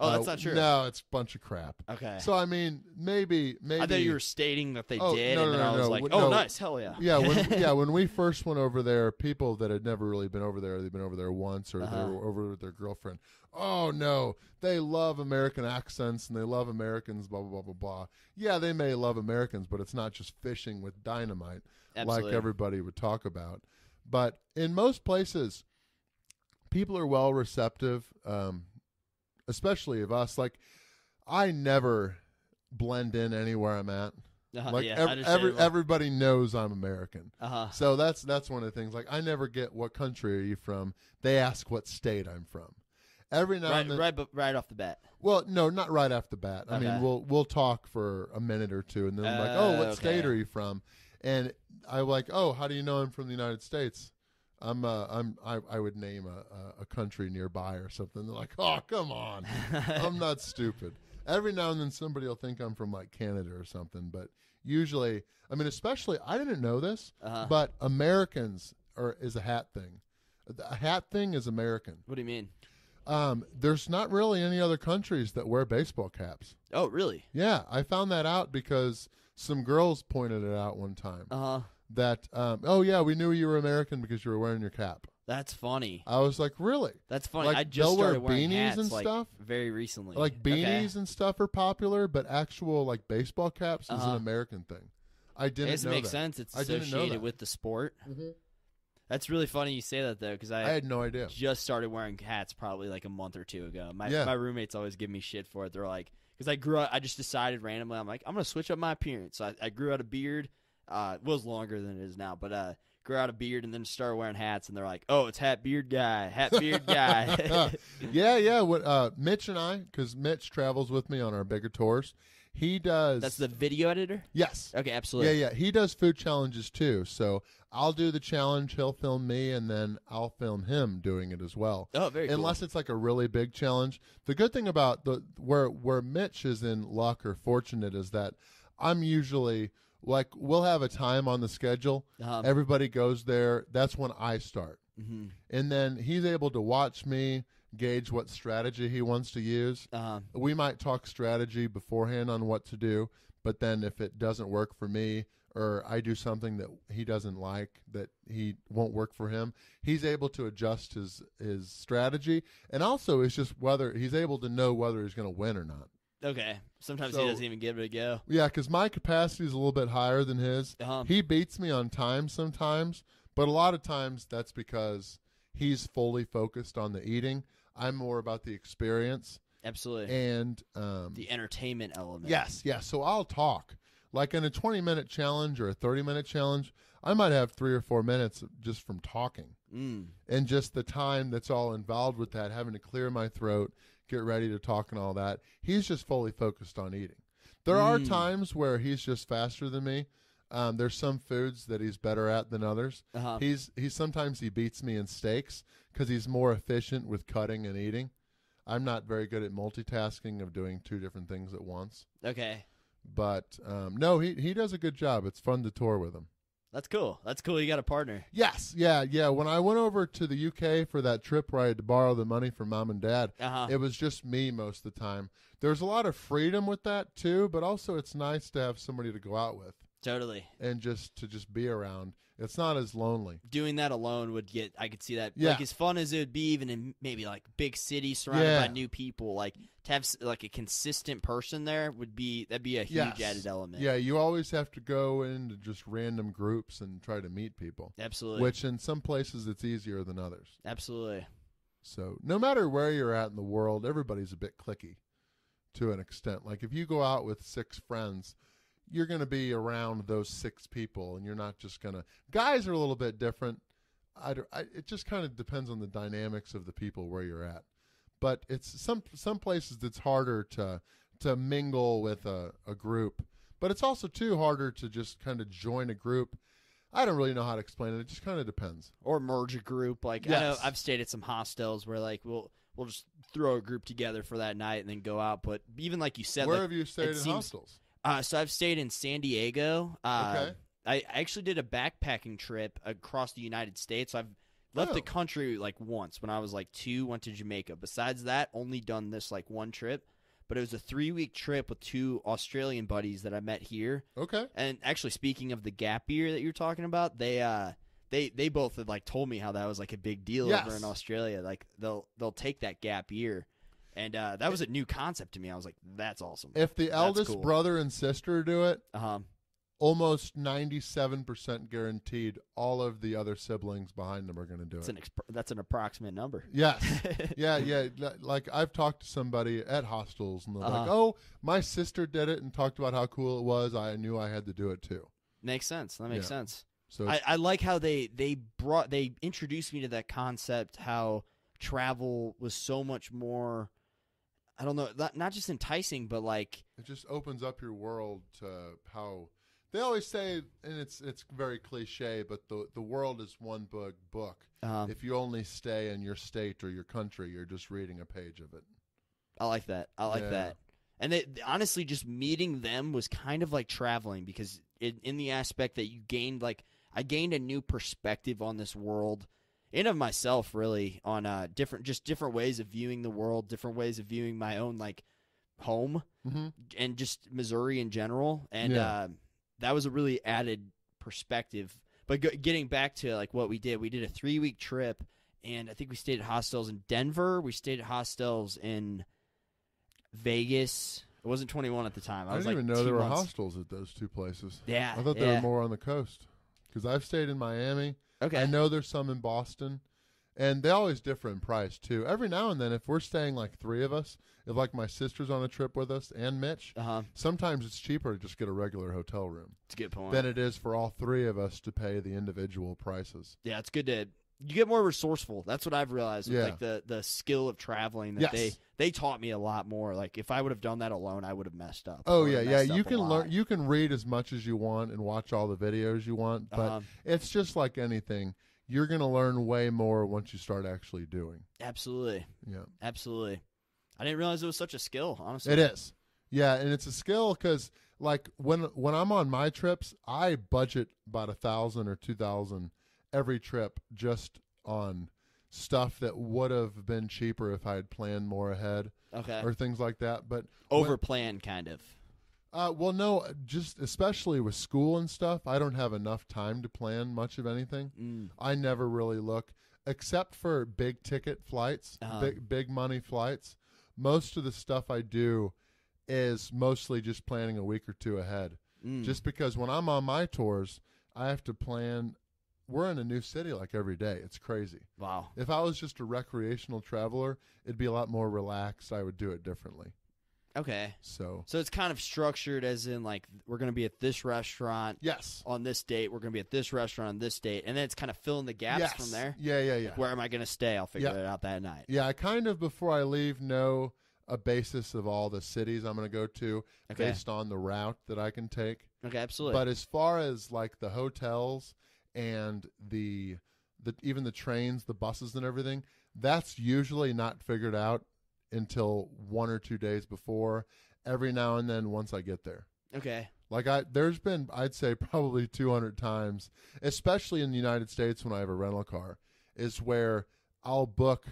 Oh, uh, that's not true. No, it's a bunch of crap. Okay. So, I mean, maybe, maybe. I thought you were stating that they oh, did, no, no, and then no, I was no. like, oh, no. nice, hell yeah. Yeah when, yeah, when we first went over there, people that had never really been over there, they'd been over there once, or uh-huh. they were over with their girlfriend. Oh, no, they love American accents, and they love Americans, blah, blah, blah, blah, blah. Yeah, they may love Americans, but it's not just fishing with dynamite Absolutely. like everybody would talk about. But in most places, people are well receptive, um, especially of us. Like, I never blend in anywhere I'm at. Uh-huh, like, yeah, ev every, everybody knows I'm American. Uh-huh. So that's that's one of the things. Like, I never get, what country are you from? They ask what state I'm from. Every now right, and then, right, but right off the bat. Well, no, not right off the bat. Okay. I mean, we'll we'll talk for a minute or two, and then uh, I'm like, oh, what okay. state are you from? And I'm like, oh, how do you know I'm from the United States? I'm uh, I'm I, I would name a, a country nearby or something. They're like, oh, come on, I'm not stupid. Every now and then somebody will think I'm from like Canada or something, but usually, I mean, especially I didn't know this, uh-huh. but Americans are is a hat thing. A hat thing is American. What do you mean? Um, there's not really any other countries that wear baseball caps. Oh, really? Yeah, I found that out because some girls pointed it out one time. Uh huh. That, um, oh, yeah, we knew you were American because you were wearing your cap. That's funny. I was like, really? That's funny. Like, I just started wearing beanies hats, and like, stuff very recently. Like, beanies okay. and stuff are popular, but actual, like, baseball caps uh-huh. is an American thing. I didn't know that. It doesn't make that. sense. It's I associated with the sport. Mm-hmm. That's really funny you say that, though, because I, I had no idea. Just started wearing hats probably, like, a month or two ago. My, yeah. my roommates always give me shit for it. They're like, because I grew up, I just decided randomly, I'm like, I'm going to switch up my appearance. So I, I grew out a beard. Uh, it was longer than it is now, but uh, grow out a beard and then start wearing hats, and they're like, oh, it's hat beard guy, hat beard guy. yeah, yeah. What, uh, Mitch and I, because Mitch travels with me on our bigger tours, he does. That's the video editor? Yes. Okay, absolutely. Yeah, yeah. He does food challenges too. So I'll do the challenge, he'll film me, and then I'll film him doing it as well. Oh, very Unless cool. Unless it's like a really big challenge. The good thing about the where where Mitch is in luck or fortunate is that I'm usually like, we'll have a time on the schedule. Um, Everybody goes there. That's when I start. Mm-hmm. And then he's able to watch me, gauge what strategy he wants to use. Uh-huh. We might talk strategy beforehand on what to do, but then if it doesn't work for me or I do something that he doesn't like, that he won't work for him, he's able to adjust his, his strategy. And also it's just whether he's able to know whether he's going to win or not. Okay. Sometimes so, he doesn't even give it a go. Yeah, because my capacity is a little bit higher than his. Uh-huh. He beats me on time sometimes, but a lot of times that's because he's fully focused on the eating. I'm more about the experience. Absolutely. And um, the entertainment element. Yes, yes. So I'll talk. Like in a twenty-minute challenge or a thirty-minute challenge, I might have three or four minutes just from talking. Mm. And just the time that's all involved with that, having to clear my throat, get ready to talk and all that. He's just fully focused on eating. There mm. are times where he's just faster than me. Um, there's some foods that he's better at than others. Uh-huh. He's he sometimes he beats me in steaks because he's more efficient with cutting and eating. I'm not very good at multitasking of doing two different things at once. Okay. But um, no, he he does a good job. It's fun to tour with him. That's cool. That's cool. You got a partner. Yes. Yeah. Yeah. When I went over to the U K for that trip where I had to borrow the money from mom and dad, uh-huh. it was just me most of the time. There's a lot of freedom with that too, but also it's nice to have somebody to go out with. Totally. And just to just be around. It's not as lonely. Doing that alone would get, I could see that. Yeah. Like as fun as it would be even in maybe like big cities surrounded yeah. by new people, like to have like a consistent person there would be, that'd be a huge yes. added element. Yeah. You always have to go into just random groups and try to meet people. Absolutely. Which in some places it's easier than others. Absolutely. So no matter where you're at in the world, everybody's a bit cliquey to an extent. Like if you go out with six friends, you're going to be around those six people, and you're not just going to – guys are a little bit different. I, I, it just kind of depends on the dynamics of the people where you're at. But it's some some places it's harder to to mingle with a, a group. But it's also, too, harder to just kind of join a group. I don't really know how to explain it. It just kind of depends. Or merge a group. Like yes. I know I've stayed at some hostels where, like, we'll we'll just throw a group together for that night and then go out. But even like you said – Where like, have you stayed in seems- hostels? Uh, so I've stayed in San Diego. Uh, okay. I actually did a backpacking trip across the United States. I've left oh. the country like once when I was like two, went to Jamaica. Besides that, only done this like one trip. But it was a three-week trip with two Australian buddies that I met here. Okay. And actually, speaking of the gap year that you're talking about, they uh, they they both had like told me how that was like a big deal yes. over in Australia. Like they'll they'll take that gap year. And uh, that was a new concept to me. I was like, that's awesome. If the eldest cool. brother and sister do it, uh-huh. almost ninety-seven percent guaranteed all of the other siblings behind them are going to do that's it. An exp- that's an approximate number. Yes. yeah, yeah. Like I've talked to somebody at hostels and they're uh-huh. like, oh, my sister did it and talked about how cool it was. I knew I had to do it too. Makes sense. That makes yeah. sense. So I, I like how they, they brought they introduced me to that concept, how travel was so much more... I don't know, not just enticing, but like it just opens up your world to how they always say, and it's it's very cliche, but the the world is one big book. Um, if you only stay in your state or your country, you're just reading a page of it. I like that. I like yeah. that. And they, honestly, just meeting them was kind of like traveling because it, in the aspect that you gained, like I gained a new perspective on this world. In of myself, really, on uh, different, just different ways of viewing the world, different ways of viewing my own like home, mm-hmm. and just Missouri in general, and yeah. uh, that was a really added perspective. But go- getting back to like what we did, we did a three week trip, and I think we stayed at hostels in Denver. We stayed at hostels in Vegas. I wasn't twenty-one at the time. I, I was, didn't like, even know there months. were hostels at those two places. Yeah, I thought yeah. they were more on the coast because I've stayed in Miami. Okay. I know there's some in Boston, And they always differ in price, too. Every now and then, if we're staying, like, three of us, if, like, my sister's on a trip with us and Mitch, uh-huh. sometimes it's cheaper to just get a regular hotel room. That's a good point. Than it is for all three of us to pay the individual prices. Yeah, it's good to – you get more resourceful. That's what I've realized with, yeah. like, the, the skill of traveling that yes. they – They taught me a lot more. Like, if I would have done that alone, I would have messed up. Oh, yeah, yeah. You can learn. You can read as much as you want and watch all the videos you want, but uh-huh. it's just like anything. You're going to learn way more once you start actually doing. Absolutely. Yeah. Absolutely. I didn't realize it was such a skill, honestly. It is. Yeah, and it's a skill because, like, when when I'm on my trips, I budget about a thousand or two thousand every trip just on stuff that would have been cheaper if I had planned more ahead, okay, or things like that. But overplan, kind of. Uh, well, no, just especially with school and stuff, I don't have enough time to plan much of anything. Mm. I never really look, except for big ticket flights, uh-huh. big big money flights. Most of the stuff I do is mostly just planning a week or two ahead. Mm. Just because when I'm on my tours, I have to plan. We're in a new city like every day. It's crazy. Wow. If I was just a recreational traveler, it'd be a lot more relaxed. I would do it differently. Okay. So so it's kind of structured as in, like, we're going to be at this restaurant yes. on this date. We're going to be at this restaurant on this date. And then it's kind of filling the gaps yes. from there. Yeah, yeah, yeah. Like, where am I going to stay? I'll figure yeah. it out that night. Yeah, I kind of, before I leave, know a basis of all the cities I'm going to go to okay. based on the route that I can take. Okay, absolutely. But as far as, like, the hotels and the the even the trains, the buses and everything, that's usually not figured out until one or two days before, every now and then once I get there. Okay. Like, I, there's been, I'd say, probably two hundred times, especially in the United States when I have a rental car, is where I'll book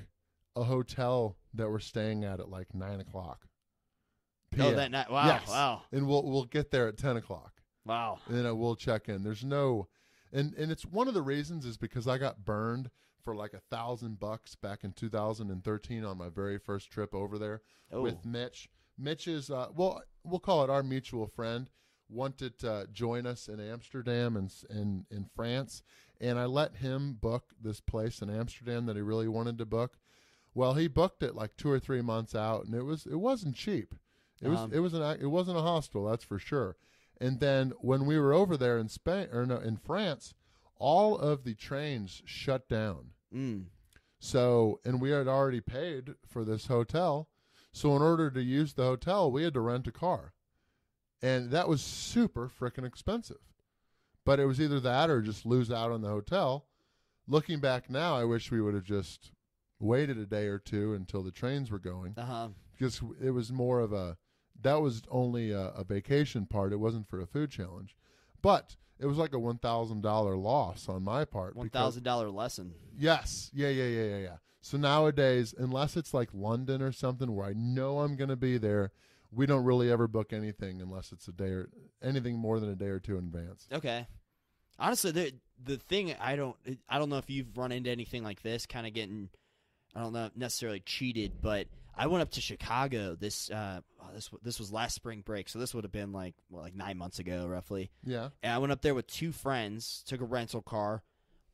a hotel that we're staying at at like nine o'clock. Oh, that night. Wow, yes. wow. And we'll we'll get there at ten o'clock. Wow. And then we'll check in. There's no... And and it's one of the reasons is because I got burned for like a thousand bucks back in two thousand thirteen on my very first trip over there oh. with Mitch. Mitch is, uh, well, we'll call it our mutual friend, wanted to uh, join us in Amsterdam and in, in France. And I let him book this place in Amsterdam that he really wanted to book. Well, he booked it like two or three months out, and it was it wasn't cheap. It was um, it was an it wasn't a hostel, that's for sure. And then when we were over there in Spain or no, in France, all of the trains shut down. Mm. So, and we had already paid for this hotel. So in order to use the hotel, we had to rent a car. And that was super freaking expensive. But it was either that or just lose out on the hotel. Looking back now, I wish we would have just waited a day or two until the trains were going. Uh-huh. Because it was more of a... That was only a, a vacation part. It wasn't for a food challenge. But it was like a one thousand dollar loss on my part. one thousand dollar lesson. Yes. Yeah, yeah, yeah, yeah, yeah. So nowadays, unless it's like London or something where I know I'm going to be there, we don't really ever book anything unless it's a day or anything more than a day or two in advance. Okay. Honestly, the the thing I don't I don't know if you've run into anything like this, kind of getting, I don't know, necessarily cheated, but I went up to Chicago this uh, oh, this this was last spring break, so this would have been like well, like nine months ago, roughly. Yeah. And I went up there with two friends, took a rental car.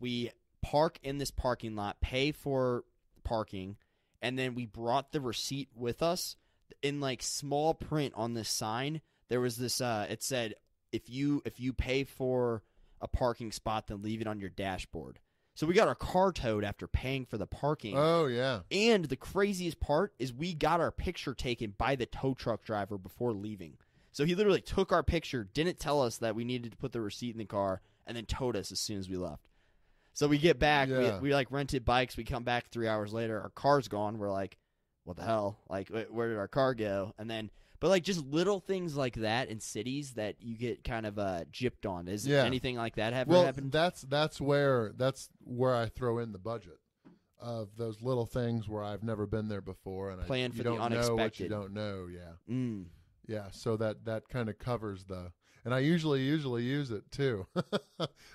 We park in this parking lot, pay for parking, and then we brought the receipt with us. In like small print on this sign, there was this. Uh, it said, "If you if you pay for a parking spot, then leave it on your dashboard." So we got our car towed after paying for the parking. Oh, yeah. And the craziest part is we got our picture taken by the tow truck driver before leaving. So he literally took our picture, didn't tell us that we needed to put the receipt in the car, and then towed us as soon as we left. So we get back. Yeah. We, we, like, rented bikes. We come back three hours later. Our car's gone. We're like, what the hell? Like, where did our car go? And then – but, like, just little things like that in cities that you get kind of uh, gypped on. Is yeah. anything like that ever well, happened? Well, that's, that's, where, that's where I throw in the budget of those little things where I've never been there before. And Plan I, for you the don't unexpected. Know what you don't know, yeah. Mm. Yeah, so that, that kind of covers the – and I usually, usually use it too.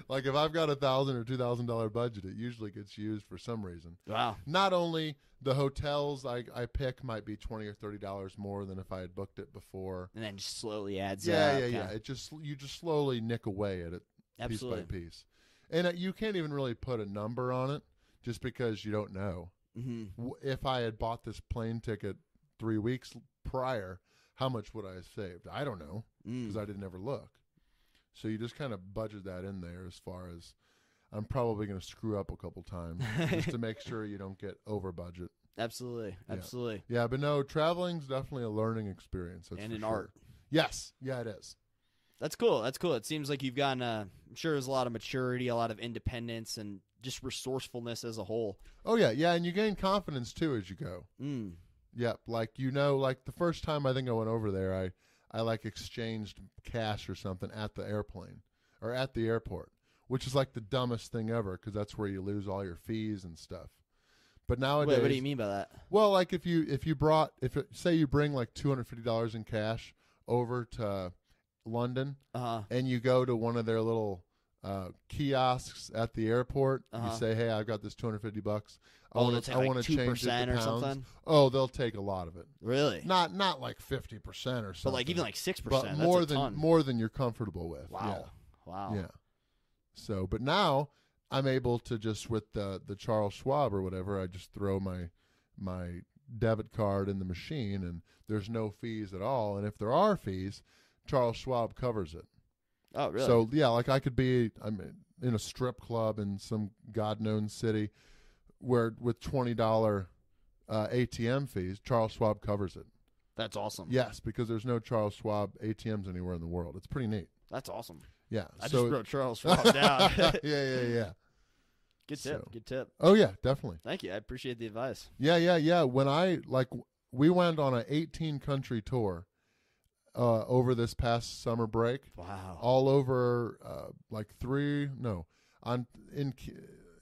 Like, if I've got a one thousand dollar or two thousand dollar budget, it usually gets used for some reason. Wow. Not only – the hotels I, I pick might be twenty or thirty dollars more than if I had booked it before. And then just slowly adds yeah, up. Yeah, yeah, yeah. It just, you just slowly nick away at it Absolutely. Piece by piece. And it, you can't even really put a number on it. just because you don't know. Mm-hmm. If I had bought this plane ticket three weeks prior, how much would I have saved? I don't know, because mm. I didn't ever look. So you just kind of budget that in there as far as, I'm probably going to screw up a couple times just to make sure you don't get over budget. Absolutely. Yeah. Absolutely. Yeah, but no, traveling's definitely a learning experience. That's and an sure. art. Yes. Yeah, it is. That's cool. That's cool. It seems like you've gotten, uh, I'm sure there's a lot of maturity, a lot of independence, and just resourcefulness as a whole. Oh, yeah. Yeah, and you gain confidence, too, as you go. Mm. Yep. Like, you know, like the first time I think I went over there, I, I like exchanged cash or something at the airplane or at the airport, which is like the dumbest thing ever, because that's where you lose all your fees and stuff. But nowadays, wait, what do you mean by that? Well, like if you if you brought if it, say you bring like two hundred fifty dollars in cash over to London, uh-huh. and you go to one of their little uh, kiosks at the airport, uh-huh. you say, "Hey, I've got this two hundred fifty bucks. I want to I want to change it to pounds." Oh, they'll take a lot of it. Really? Not not like fifty percent or something, but like even like six percent. But more that's a than ton. more than you're comfortable with. Wow. Yeah. Wow. Yeah. So, but now I'm able to just with the the Charles Schwab or whatever, I just throw my my debit card in the machine and there's no fees at all. And if there are fees, Charles Schwab covers it. Oh, really? So, yeah, like I could be I'm in a strip club in some God-known city where with twenty dollars uh, A T M fees, Charles Schwab covers it. That's awesome. Yes, because there's no Charles Schwab A T Ms anywhere in the world. It's pretty neat. That's awesome. Yeah, I so, just wrote Charles Schwab down. yeah, yeah, yeah. Good tip. So, good tip. Oh yeah, definitely. Thank you. I appreciate the advice. Yeah, yeah, yeah. When I like, we went on an eighteen country tour uh, over this past summer break. Wow. All over, uh, like three. No, on in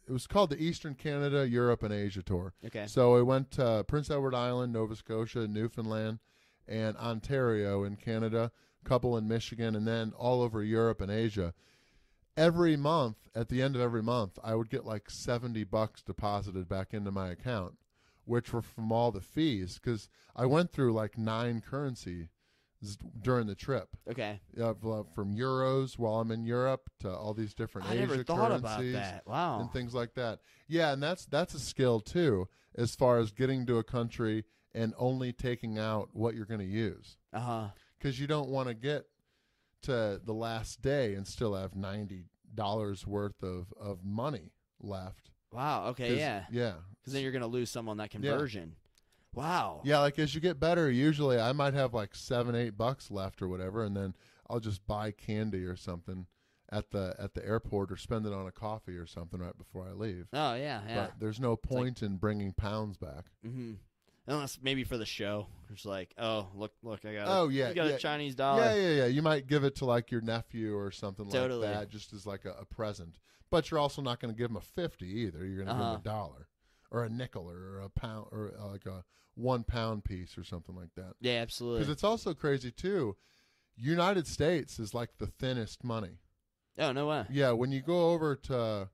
it was called the Eastern Canada, Europe, and Asia tour. Okay. So I went to Prince Edward Island, Nova Scotia, Newfoundland, and Ontario in Canada. Couple in Michigan, and then all over Europe and Asia. Every month, at the end of every month, I would get like seventy bucks deposited back into my account, which were from all the fees, because I went through like nine currencies during the trip. Okay. Uh, from euros while I'm in Europe to all these different I Asia never thought currencies about that. Wow. And things like that. Yeah, and that's that's a skill too, as far as getting to a country and only taking out what you're going to use. Uh-huh. Because you don't want to get to the last day and still have ninety dollars worth of, of money left. Wow. Okay. Yeah. Yeah. Because then you're going to lose some on that conversion. Yeah. Wow. Yeah. Like as you get better, usually I might have like seven, eight bucks left or whatever. And then I'll just buy candy or something at the, at the airport or spend it on a coffee or something right before I leave. Oh yeah. Yeah. But there's no point like in bringing pounds back. Mm-hmm. Unless maybe for the show, it's like, oh, look, look, I got, oh, yeah, you got yeah. a Chinese dollar. Yeah, yeah, yeah. You might give it to like your nephew or something totally. like that, just as like a, a present. But you're also not going to give him a fifty either. You're going to uh-huh. give him a dollar or a nickel or a pound or like a one pound piece or something like that. Yeah, absolutely. Because it's also crazy too. United States is like the thinnest money. Oh, no way. Yeah, when you go over to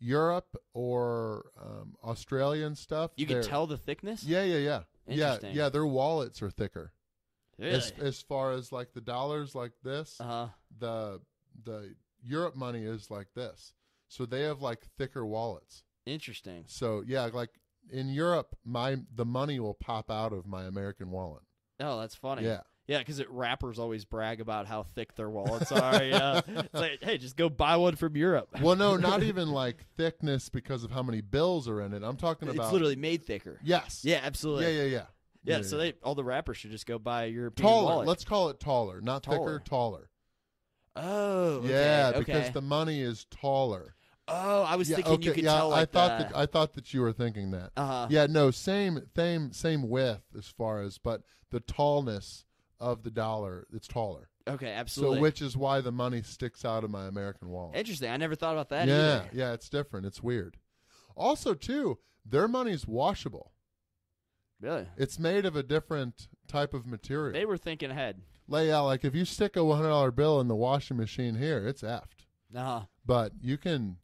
Europe or um, Australia and stuff. You can tell the thickness? Yeah, yeah, yeah. Interesting. Yeah, yeah, their wallets are thicker. Really? As, as far as like the dollars like this, uh-huh. the the Europe money is like this. So they have like thicker wallets. Interesting. So yeah, like in Europe, my the money will pop out of my American wallet. Oh, that's funny. Yeah. Yeah, because rappers always brag about how thick their wallets are. Yeah. It's like, hey, just go buy one from Europe. Well, no, not even like thickness because of how many bills are in it. I'm talking about. It's literally made thicker. Yes. Yeah, absolutely. Yeah, yeah, yeah. Yeah, yeah so yeah. They all the rappers should just go buy a European taller. wallet. Let's call it taller, not taller. thicker, taller. Oh, okay, yeah, okay. Because the money is taller. Oh, I was yeah, thinking okay, you could yeah, tell. Like I thought the... that I thought that you were thinking that. Uh-huh. Yeah, no, same, same, same width as far as, but the tallness of the dollar, it's taller. Okay, absolutely. So which is why the money sticks out of my American wallet. Interesting. I never thought about that yeah, either. Yeah, it's different. It's weird. Also, too, their money's washable. Really? It's made of a different type of material. They were thinking ahead. Like, yeah, like if you stick a one hundred dollar bill in the washing machine here, it's effed. Uh-huh. But you can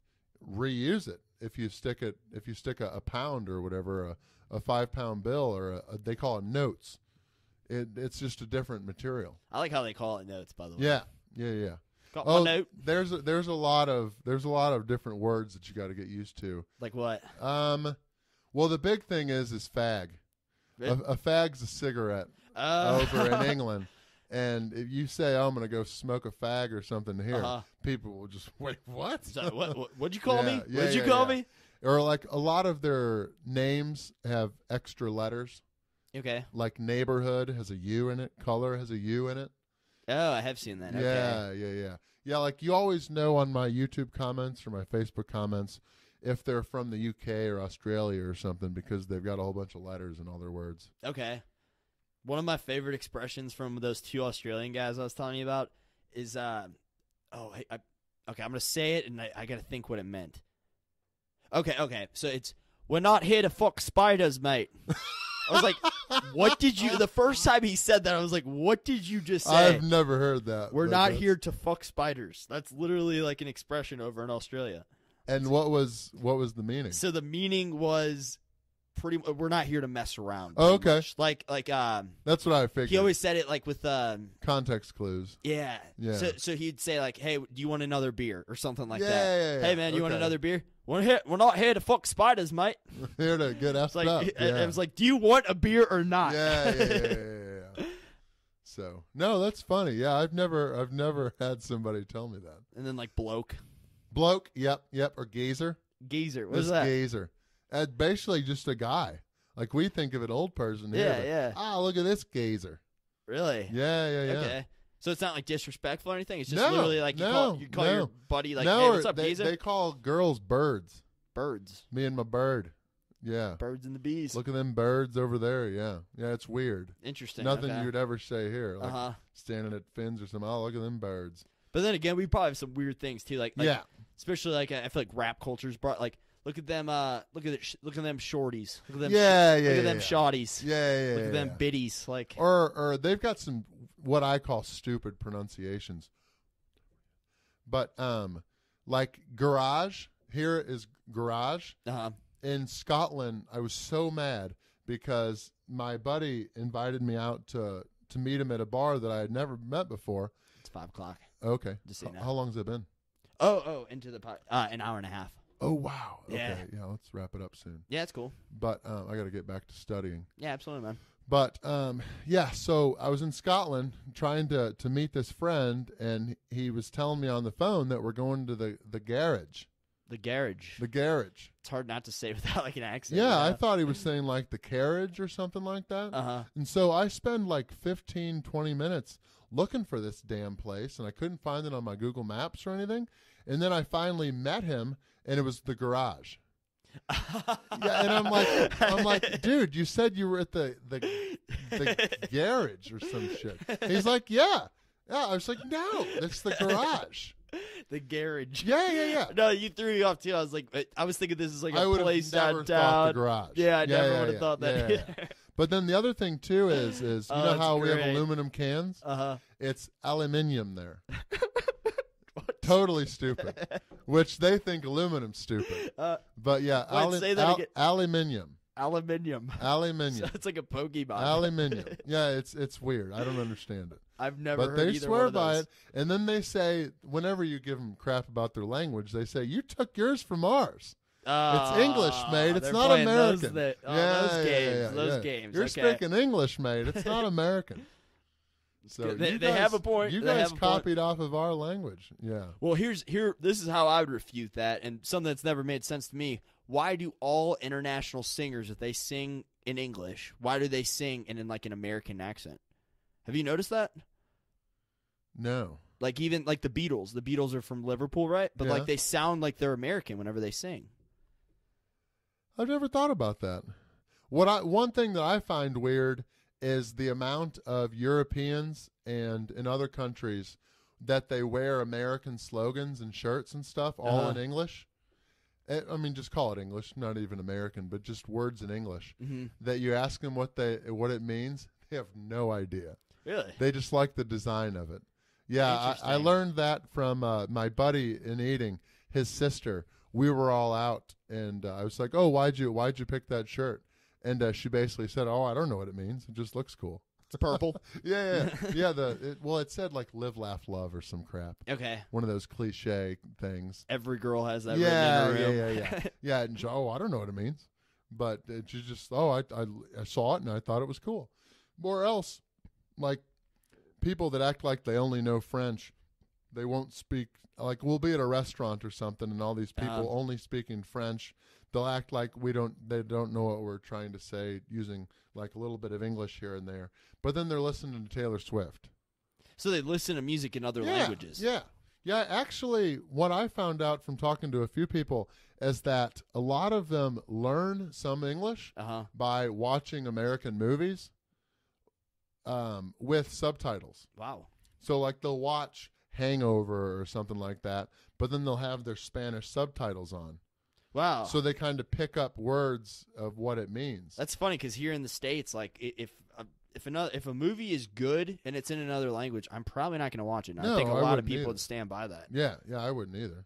reuse it if you stick it if you stick a, a pound or whatever, a, a five-pound bill or a, a, they call it notes. It, it's just a different material. I like how they call it notes, by the way. Yeah, yeah, yeah. Got oh, my note. There's a, there's a lot of there's a lot of different words that you got to get used to. Like what? Um, well, the big thing is is fag. A, a fag's a cigarette uh. over in England, and if you say, "Oh, I'm gonna go smoke a fag" or something here, uh-huh. people will just wait. What? So, what what'd you call yeah, me? Yeah, what'd yeah, you call yeah. me? Or like a lot of their names have extra letters. Okay. Like neighborhood has a U in it. Color has a U in it. Oh, I have seen that. Okay. Yeah, yeah, yeah. Yeah, like you always know on my YouTube comments or my Facebook comments if they're from the U K or Australia or something because they've got a whole bunch of letters in all their words. Okay. One of my favorite expressions from those two Australian guys I was telling you about is, uh, oh, I, I, okay, I'm going to say it and I, I got to think what it meant. Okay, okay. So it's, we're not here to fuck spiders, mate. I was like, what did you, the first time he said that, I was like, what did you just say? I've never heard that. We're not here to fuck spiders. That's literally like an expression over in Australia. And what was what was the meaning? So the meaning was pretty, we're not here to mess around. Oh, okay. Much. Like, like, um. That's what I figured. He always said it like with, um. Context clues. Yeah. Yeah. So, so he'd say like, hey, do you want another beer or something like yeah, that? Yeah, yeah, hey, man, okay. You want another beer? We're, here, we're not here to fuck spiders, mate. We're here to get ass like, up. Yeah. I, I was like, do you want a beer or not? Yeah, yeah, yeah, yeah, yeah, yeah. So, no, that's funny. Yeah, I've never, I've never had somebody tell me that. And then like bloke. Bloke, yep, yep, or gazer. Gazer, what's that? Gazer. Uh, basically just a guy. Like we think of an old person here. Yeah, but, yeah. Ah, oh, look at this gazer. Really? Yeah, yeah, yeah. Okay. So it's not like disrespectful or anything? It's just no, literally like you no, call, you call no. your buddy like, no, hey, what's up, they, gazer? They call girls birds. Birds. Me and my bird. Yeah. Birds and the bees. Look at them birds over there, yeah. Yeah, it's weird. Interesting. Nothing okay. you'd ever say here. Like uh-huh. standing at fins or something, oh, look at them birds. But then again, we probably have some weird things too. Like, like yeah. especially like I feel like rap culture's brought like look at them, uh, look at it, look at them shorties, look at them, yeah, yeah, look yeah, at them yeah. shotties, yeah, yeah, look yeah, at yeah. them biddies, like or or they've got some what I call stupid pronunciations. But um, like garage here is garage. Uh-huh. In Scotland, I was so mad because my buddy invited me out to to meet him at a bar that I had never met before. It's five o'clock. Okay. Just H- how long's it been? Oh, oh, into the pot. Uh, an hour and a half. Oh, wow. Okay. Yeah. Yeah, let's wrap it up soon. Yeah, it's cool. But um, I got to get back to studying. Yeah, absolutely, man. But, um, yeah, so I was in Scotland trying to, to meet this friend, and he was telling me on the phone that we're going to the, the garage. The garage. The garage. It's hard not to say without, like, an accent. Yeah, I thought he was saying, like, the carriage or something like that. Uh-huh. And so I spend, like, fifteen, twenty minutes looking for this damn place, and I couldn't find it on my Google Maps or anything. And then I finally met him, and it was the garage. yeah, and I'm like, I'm like, dude, you said you were at the the, the garage or some shit. He's like, yeah, yeah. I was like, no, it's the garage. The garage. Yeah, yeah, yeah. No, you threw me off too. I was like, I was thinking this is like a I place never downtown. The garage. Yeah, I yeah, never yeah, would have yeah, thought yeah, that. Yeah, either. Yeah. But then the other thing, too, is is you oh, know how great. we have aluminum cans? Uh-huh. It's aluminium there. Totally stupid, which they think aluminum's stupid. Uh, but, yeah, wait, alu- say that al- again. aluminium. Aluminium. Aluminium. So it's like a Pokemon. Aluminium. Yeah, it's it's weird. I don't understand it. I've never but heard either one of those. But they swear by it. And then they say, whenever you give them crap about their language, they say, you took yours from ours. Uh, it's English, mate. It's not American. Those, that, oh, yeah, those yeah, games. Yeah, yeah, those yeah. games. You're okay. speaking English, mate. It's not American. So they, they guys, have a point. You they guys copied point. off of our language. Yeah. Well, here's here. This is how I would refute that, and something that's never made sense to me. Why do all international singers, if they sing in English, why do they sing in, in like an American accent? Have you noticed that? No. Like even like the Beatles. The Beatles are from Liverpool, right? But yeah. like they sound like they're American whenever they sing. I've never thought about that. What I one thing that I find weird is the amount of Europeans and in other countries that they wear American slogans and shirts and stuff all uh-huh. in English. It, I mean, just call it English, not even American, but just words in English. Mm-hmm. That you ask them what they what it means, they have no idea. Really? They just like the design of it. Yeah, I, I learned that from uh, my buddy in eating, his sister. We were all out, and uh, I was like, "Oh, why'd you why'd you pick that shirt?" And uh, she basically said, "Oh, I don't know what it means. It just looks cool." It's purple. yeah, yeah, yeah. The it, well, it said like "Live, Laugh, Love" or some crap. Okay. One of those cliche things. Every girl has that. Yeah, written in her room. yeah, yeah, yeah. yeah. And oh, I don't know what it means, but it just oh, I, I I saw it and I thought it was cool. Or else, like people that act like they only know French, they won't speak. Like we'll be at a restaurant or something, and all these people um, only speaking French. They'll act like we don't. They don't know what we're trying to say, using like a little bit of English here and there. But then they're listening to Taylor Swift. So they listen to music in other yeah, languages. Yeah, yeah. Actually, what I found out from talking to a few people is that a lot of them learn some English uh-huh. by watching American movies um, with subtitles. Wow. So like they'll watch Hangover or something like that, but then they'll have their Spanish subtitles on. Wow. So they kind of pick up words of what it means. That's funny because here in the States, like if if another if a movie is good and it's in another language, I'm probably not going to watch it. And no, I think a I lot of people either. would stand by that. Yeah, yeah, I wouldn't either.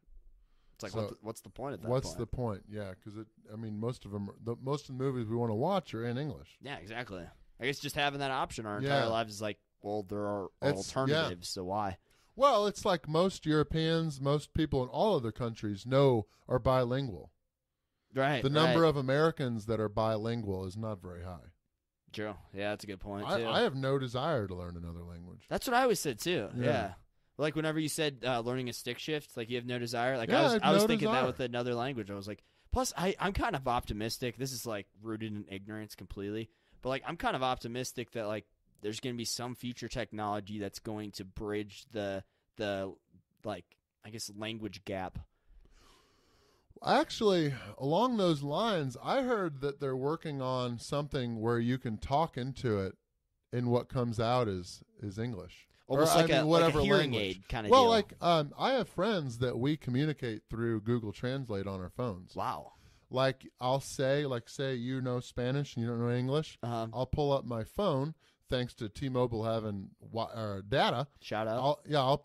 It's like, so what the, what's the point at that what's point? What's the point? Yeah, because it. I mean, most of them, the, most of the movies we want to watch are in English. Yeah, exactly. I guess just having that option our entire yeah. lives is like, well, there are it's, alternatives, yeah. so why? Well, it's like most Europeans, most people in all other countries know are bilingual. Right. The number right. of Americans that are bilingual is not very high. True. Yeah, that's a good point. I, too. I have no desire to learn another language. That's what I always said too. Yeah. yeah. Like whenever you said uh, learning a stick shift, like you have no desire. Like yeah, I was, I, I was no thinking desire. that with another language. I was like, plus I, I'm kind of optimistic. This is like rooted in ignorance completely, but like I'm kind of optimistic that like there's going to be some future technology that's going to bridge the the like I guess language gap. Actually, along those lines, I heard that they're working on something where you can talk into it, and what comes out is is English, almost or, like, I mean, a, whatever like a hearing language. aid kind of. Well, deal. like um, I have friends that we communicate through Google Translate on our phones. Wow! Like I'll say, like say you know Spanish and you don't know English, uh-huh. I'll pull up my phone. Thanks to T-Mobile having uh, data, shout out. I'll, yeah, I'll,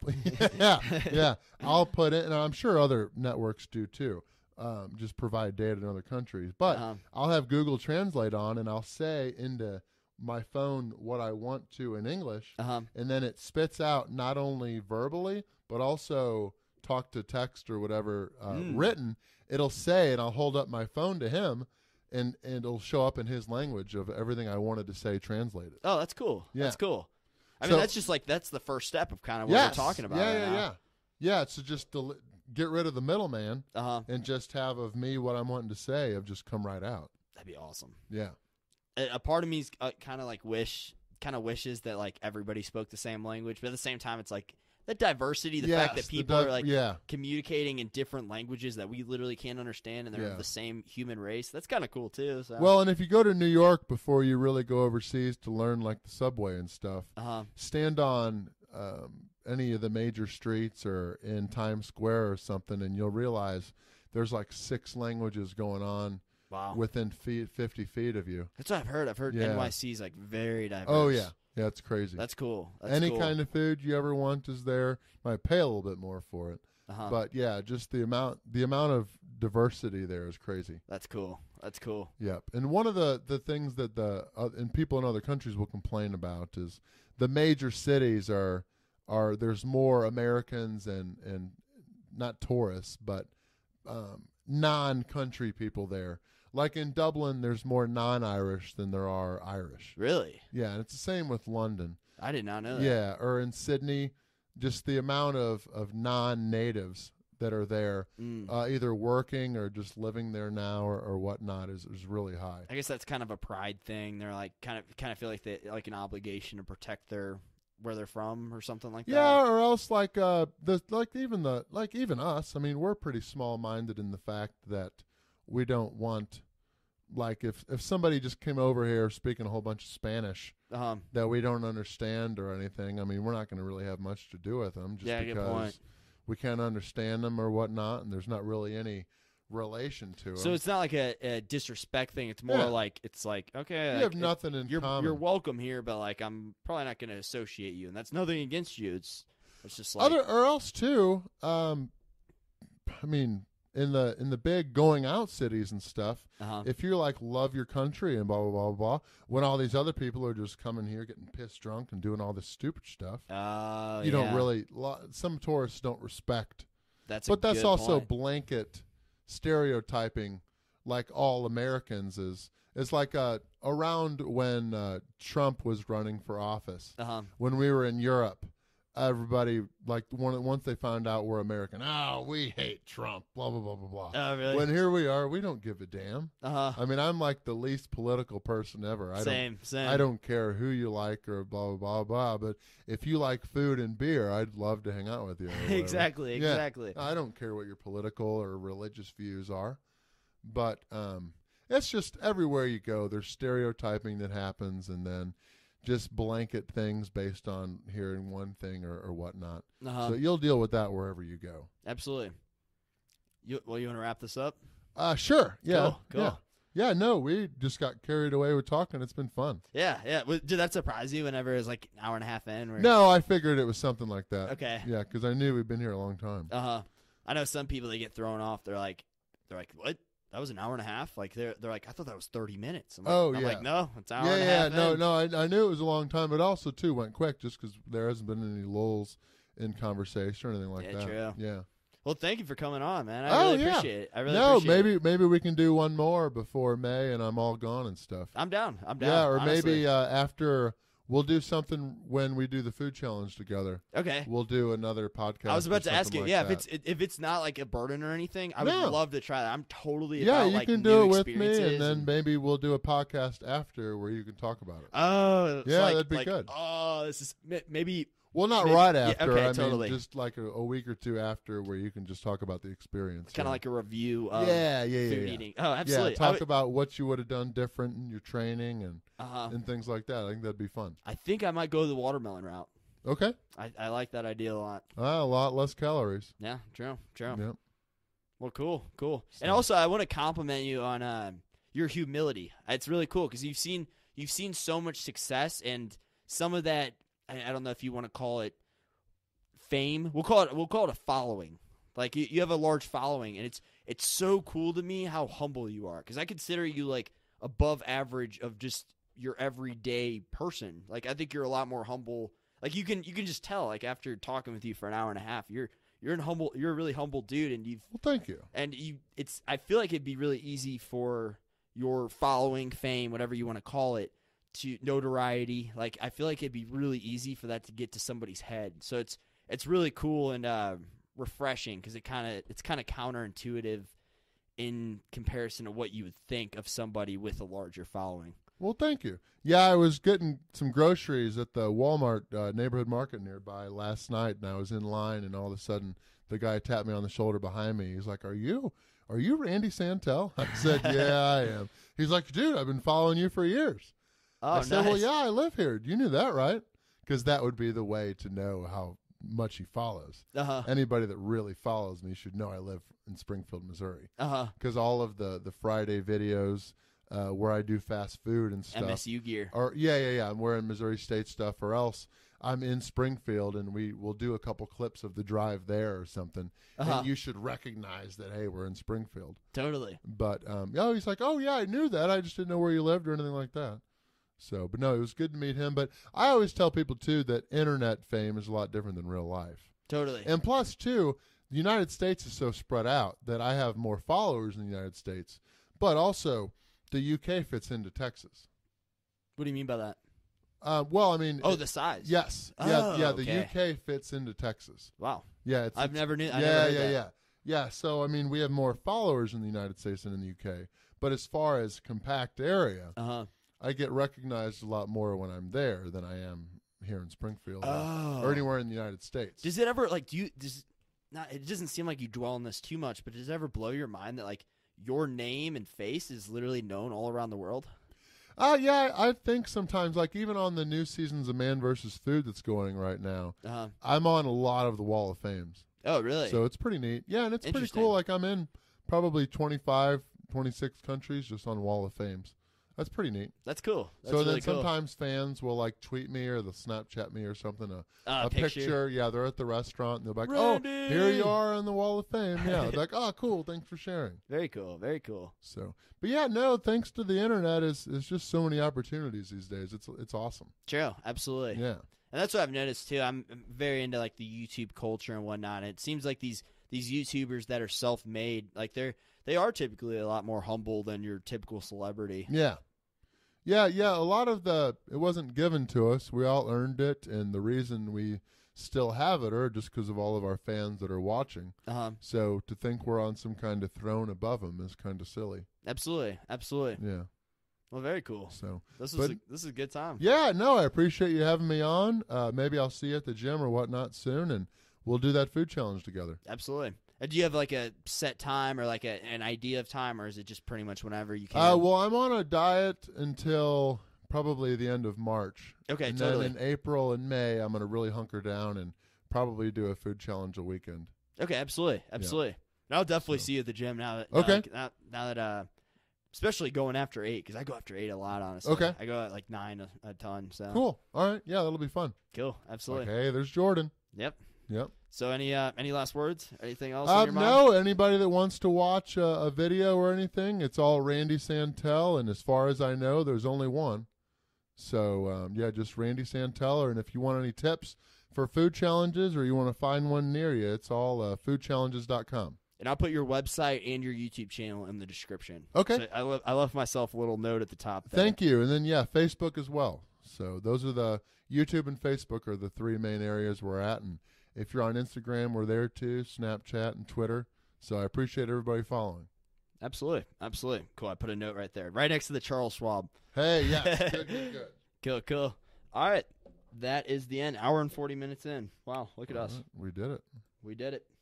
yeah, yeah. I'll put it, and I'm sure other networks do too. Um, just provide data in other countries, but um, I'll have Google Translate on, and I'll say into my phone what I want to in English, uh-huh. and then it spits out not only verbally but also talk to text or whatever uh, mm. written. It'll say, and I'll hold up my phone to him. And and it'll show up in his language of everything I wanted to say translated. Oh, that's cool. Yeah. That's cool. I so, mean, that's just like, that's the first step of kind of what yes, we're talking about. Yeah, right yeah, now. yeah. Yeah, so just del- get rid of the middleman uh-huh. and just have of me what I'm wanting to say of just come right out. That'd be awesome. Yeah. A, a part of me's uh, kind of like wish, kind of wishes that like everybody spoke the same language. But at the same time, it's like the diversity, the yes, fact that people di- are like yeah. communicating in different languages that we literally can't understand, and they're yeah. the same human race. That's kind of cool too. So. Well, and if you go to New York before you really go overseas to learn like the subway and stuff, uh-huh. stand on um, any of the major streets or in Times Square or something, and you'll realize there's like six languages going on wow. within feet, fifty feet of you. That's what I've heard. I've heard yeah. N Y C's like very diverse. Oh yeah. Yeah, it's crazy. That's cool. That's Any cool. kind of food you ever want is there. Might pay a little bit more for it, uh-huh. but yeah, just the amount the amount of diversity there is crazy. That's cool. That's cool. Yep. And one of the, the things that the uh, and people in other countries will complain about is the major cities are are there's more Americans and, and not tourists but um, non-country people there. Like in Dublin, there's more non-Irish than there are Irish. Really? Yeah, and it's the same with London. I did not know that. Yeah, or in Sydney, just the amount of, of non-natives that are there, mm. uh, either working or just living there now or, or whatnot, is, is really high. I guess that's kind of a pride thing. They're like kind of kind of feel like they like an obligation to protect their where they're from or something like that. Yeah, or else like uh the like even the like even us. I mean, we're pretty small-minded in the fact that. We don't want, like, if, if somebody just came over here speaking a whole bunch of Spanish uh-huh. that we don't understand or anything, I mean, we're not going to really have much to do with them just yeah, because we can't understand them or whatnot, and there's not really any relation to them. So it's not like a, a disrespect thing. It's more yeah. like, it's like, okay. You like, have nothing it, in you're, common. You're welcome here, but, like, I'm probably not going to associate you, and that's nothing against you. It's, it's just like. Other, or else, too, um, I mean, in the in the big going out cities and stuff, uh-huh. if you're like, love your country and blah, blah, blah, blah, when all these other people are just coming here getting pissed drunk and doing all this stupid stuff, uh, you yeah. don't really, some tourists don't respect. That's but that's also point. Blanket stereotyping, like all Americans is. It's like uh, around when uh, Trump was running for office, uh-huh. when we were in Europe. Everybody, like, one, once they found out we're American, oh, we hate Trump, blah, blah, blah, blah, blah. Oh, really? When here we are, we don't give a damn. Uh-huh. I mean, I'm like the least political person ever. I same, don't, same. I don't care who you like or blah, blah, blah, blah. But if you like food and beer, I'd love to hang out with you. Exactly, yeah, exactly. I don't care what your political or religious views are. But um, it's just everywhere you go, there's stereotyping that happens, and then just blanket things based on hearing one thing or, or whatnot. Uh-huh. So you'll deal with that wherever you go. Absolutely. You, well, you want to wrap this up? Uh, sure. Yeah. Cool. Cool. Yeah. Yeah, no, we just got carried away with talking. It's been fun. Yeah, yeah. Did that surprise you whenever it was like an hour and a half in? Or... No, I figured it was something like that. Okay. Yeah, because I knew we'd been here a long time. Uh-huh. I know some people, they get thrown off. They're like, they're like, what? That was an hour and a half. Like they're they're like, I thought that was thirty minutes. I'm like, oh yeah. I'm like, no, it's an hour yeah, and a half. Yeah, no, in. no. I, I knew it was a long time, but also too went quick just because there hasn't been any lulls in conversation or anything like yeah, that. True. Yeah. Well, thank you for coming on, man. I oh, really yeah. appreciate it. I really no, appreciate maybe, it. No, maybe maybe we can do one more before May, and I'm all gone and stuff. I'm down. I'm down. Yeah, or honestly. maybe uh, after. We'll do something when we do the food challenge together. Okay. We'll do another podcast. I was about to ask you, like yeah, that. if it's if it's not like a burden or anything, I no. would love to try that. I'm totally yeah, about, you like, can do it with me, and then and... maybe we'll do a podcast after where you can talk about it. Oh, yeah, like, that'd be like, good. Oh, this is maybe. Well, not maybe, right after. Yeah, okay, I totally. mean, just like a, a week or two after where you can just talk about the experience. Kind of yeah. like a review of yeah, yeah, yeah, food yeah. eating. Oh, absolutely. Yeah, talk would... about what you would have done different in your training and uh-huh. and things like that. I think that'd be fun. I think I might go the watermelon route. Okay. I, I like that idea a lot. Uh, a lot less calories. Yeah, true, true. Yep. Well, cool, cool. So. And also, I want to compliment you on uh, your humility. It's really cool because you've seen, you've seen so much success, and some of that – I don't know if you want to call it fame. We'll call it we'll call it a following. Like you, you have a large following, and it's it's so cool to me how humble you are, because I consider you like above average of just your everyday person. Like I think you're a lot more humble. Like you can you can just tell. Like after talking with you for an hour and a half, you're you're an humble. You're a really humble dude, and you've well, thank you. And you, it's I feel like it'd be really easy for your following, fame, whatever you want to call it, to notoriety. Like I feel like it'd be really easy for that to get to somebody's head. So it's it's really cool and uh, refreshing, because it kind of it's kind of counterintuitive in comparison to what you would think of somebody with a larger following. Well, thank you. Yeah, I was getting some groceries at the Walmart uh, neighborhood market nearby last night, and I was in line, and all of a sudden the guy tapped me on the shoulder behind me. He's like, "Are you are you Randy Santel?" I said, "Yeah, I am." He's like, "Dude, I've been following you for years." Oh, I said, nice. Well, yeah, I live here. You knew that, right? Because that would be the way to know how much he follows. Uh-huh. Anybody that really follows me should know I live in Springfield, Missouri. Uh-huh. Because all of the, the Friday videos uh, where I do fast food and stuff. M S U gear. Or, yeah, yeah, yeah. I'm wearing Missouri State stuff, or else I'm in Springfield, and we will do a couple clips of the drive there or something. Uh-huh. And you should recognize that, hey, we're in Springfield. Totally. But, um, oh, he's like, oh, yeah, I knew that. I just didn't know where you lived or anything like that. So, but no, it was good to meet him. But I always tell people, too, that internet fame is a lot different than real life. Totally. And plus, too, the United States is so spread out that I have more followers in the United States. But also, the U K fits into Texas. What do you mean by that? Uh, well, I mean. Oh, it, the size. Yes. Oh, yeah, yeah. The okay. U K fits into Texas. Wow. Yeah. It's, I've it's, never knew I yeah, never heard yeah, that. Yeah, yeah, yeah. Yeah. So, I mean, we have more followers in the United States than in the U K. But as far as compact area. Uh-huh. I get recognized a lot more when I'm there than I am here in Springfield oh. or anywhere in the United States. Does it ever, like, do you, does, not, it doesn't seem like you dwell on this too much, but does it ever blow your mind that, like, your name and face is literally known all around the world? Uh, yeah, I think sometimes, like, even on the new seasons of Man versus. Food that's going right now, uh-huh. I'm on a lot of the Wall of Fames. Oh, really? So it's pretty neat. Yeah, and it's pretty cool. Like, I'm in probably twenty-five, twenty-six countries just on Wall of Fames. That's pretty neat. That's cool. That's so really then sometimes cool. Fans will like tweet me or they'll Snapchat me or something a, uh, a picture. picture. Yeah, they're at the restaurant and they're like, Randy! "Oh, here you are on the Wall of Fame." Yeah, like, "Oh, cool. Thanks for sharing." Very cool. Very cool. So, but yeah, no, thanks to the internet, is it's just so many opportunities these days. It's it's awesome. True. Absolutely. Yeah. And that's what I've noticed too. I'm very into like the YouTube culture and whatnot. And it seems like these these YouTubers that are self-made, like they're they are typically a lot more humble than your typical celebrity. Yeah. Yeah, yeah, a lot of the, it wasn't given to us. We all earned it, and the reason we still have it are just because of all of our fans that are watching. Uh-huh. So to think we're on some kind of throne above them is kind of silly. Absolutely, absolutely. Yeah. Well, very cool. So this is, but, a, this is a good time. Yeah, no, I appreciate you having me on. Uh, maybe I'll see you at the gym or whatnot soon, and we'll do that food challenge together. Absolutely. Do you have like a set time or like a, an idea of time, or is it just pretty much whenever you can? Uh, well, I'm on a diet until probably the end of March. Okay, and totally. And then in April and May, I'm going to really hunker down and probably do a food challenge a weekend. Okay, absolutely. Absolutely. Yeah. I'll definitely so. see you at the gym now that, now okay. like, now, now that uh, especially going after eight, because I go after eight a lot, honestly. Okay. I go at like nine a, a ton. So cool. All right. Yeah, that'll be fun. Cool. Absolutely. Like, hey, there's Jordan. Yep. Yep. So any uh, any last words? Anything else um, in your mind? No, anybody that wants to watch a, a video or anything, it's all Randy Santel, and as far as I know, there's only one. So, um, yeah, just Randy Santel, and if you want any tips for food challenges or you want to find one near you, it's all uh, food challenges dot com. And I'll put your website and your YouTube channel in the description. Okay. So I, le- I left myself a little note at the top there. Thank you, and then, yeah, Facebook as well. So those are the YouTube and Facebook are the three main areas we're at, and if you're on Instagram, we're there too, Snapchat and Twitter. So I appreciate everybody following. Absolutely. Absolutely. Cool. I put a note right there, right next to the Charles Schwab. Hey, yeah. Good, good, good. Cool, cool. All right. That is the end. Hour and forty minutes in. Wow. Look at All us. Right. We did it. We did it.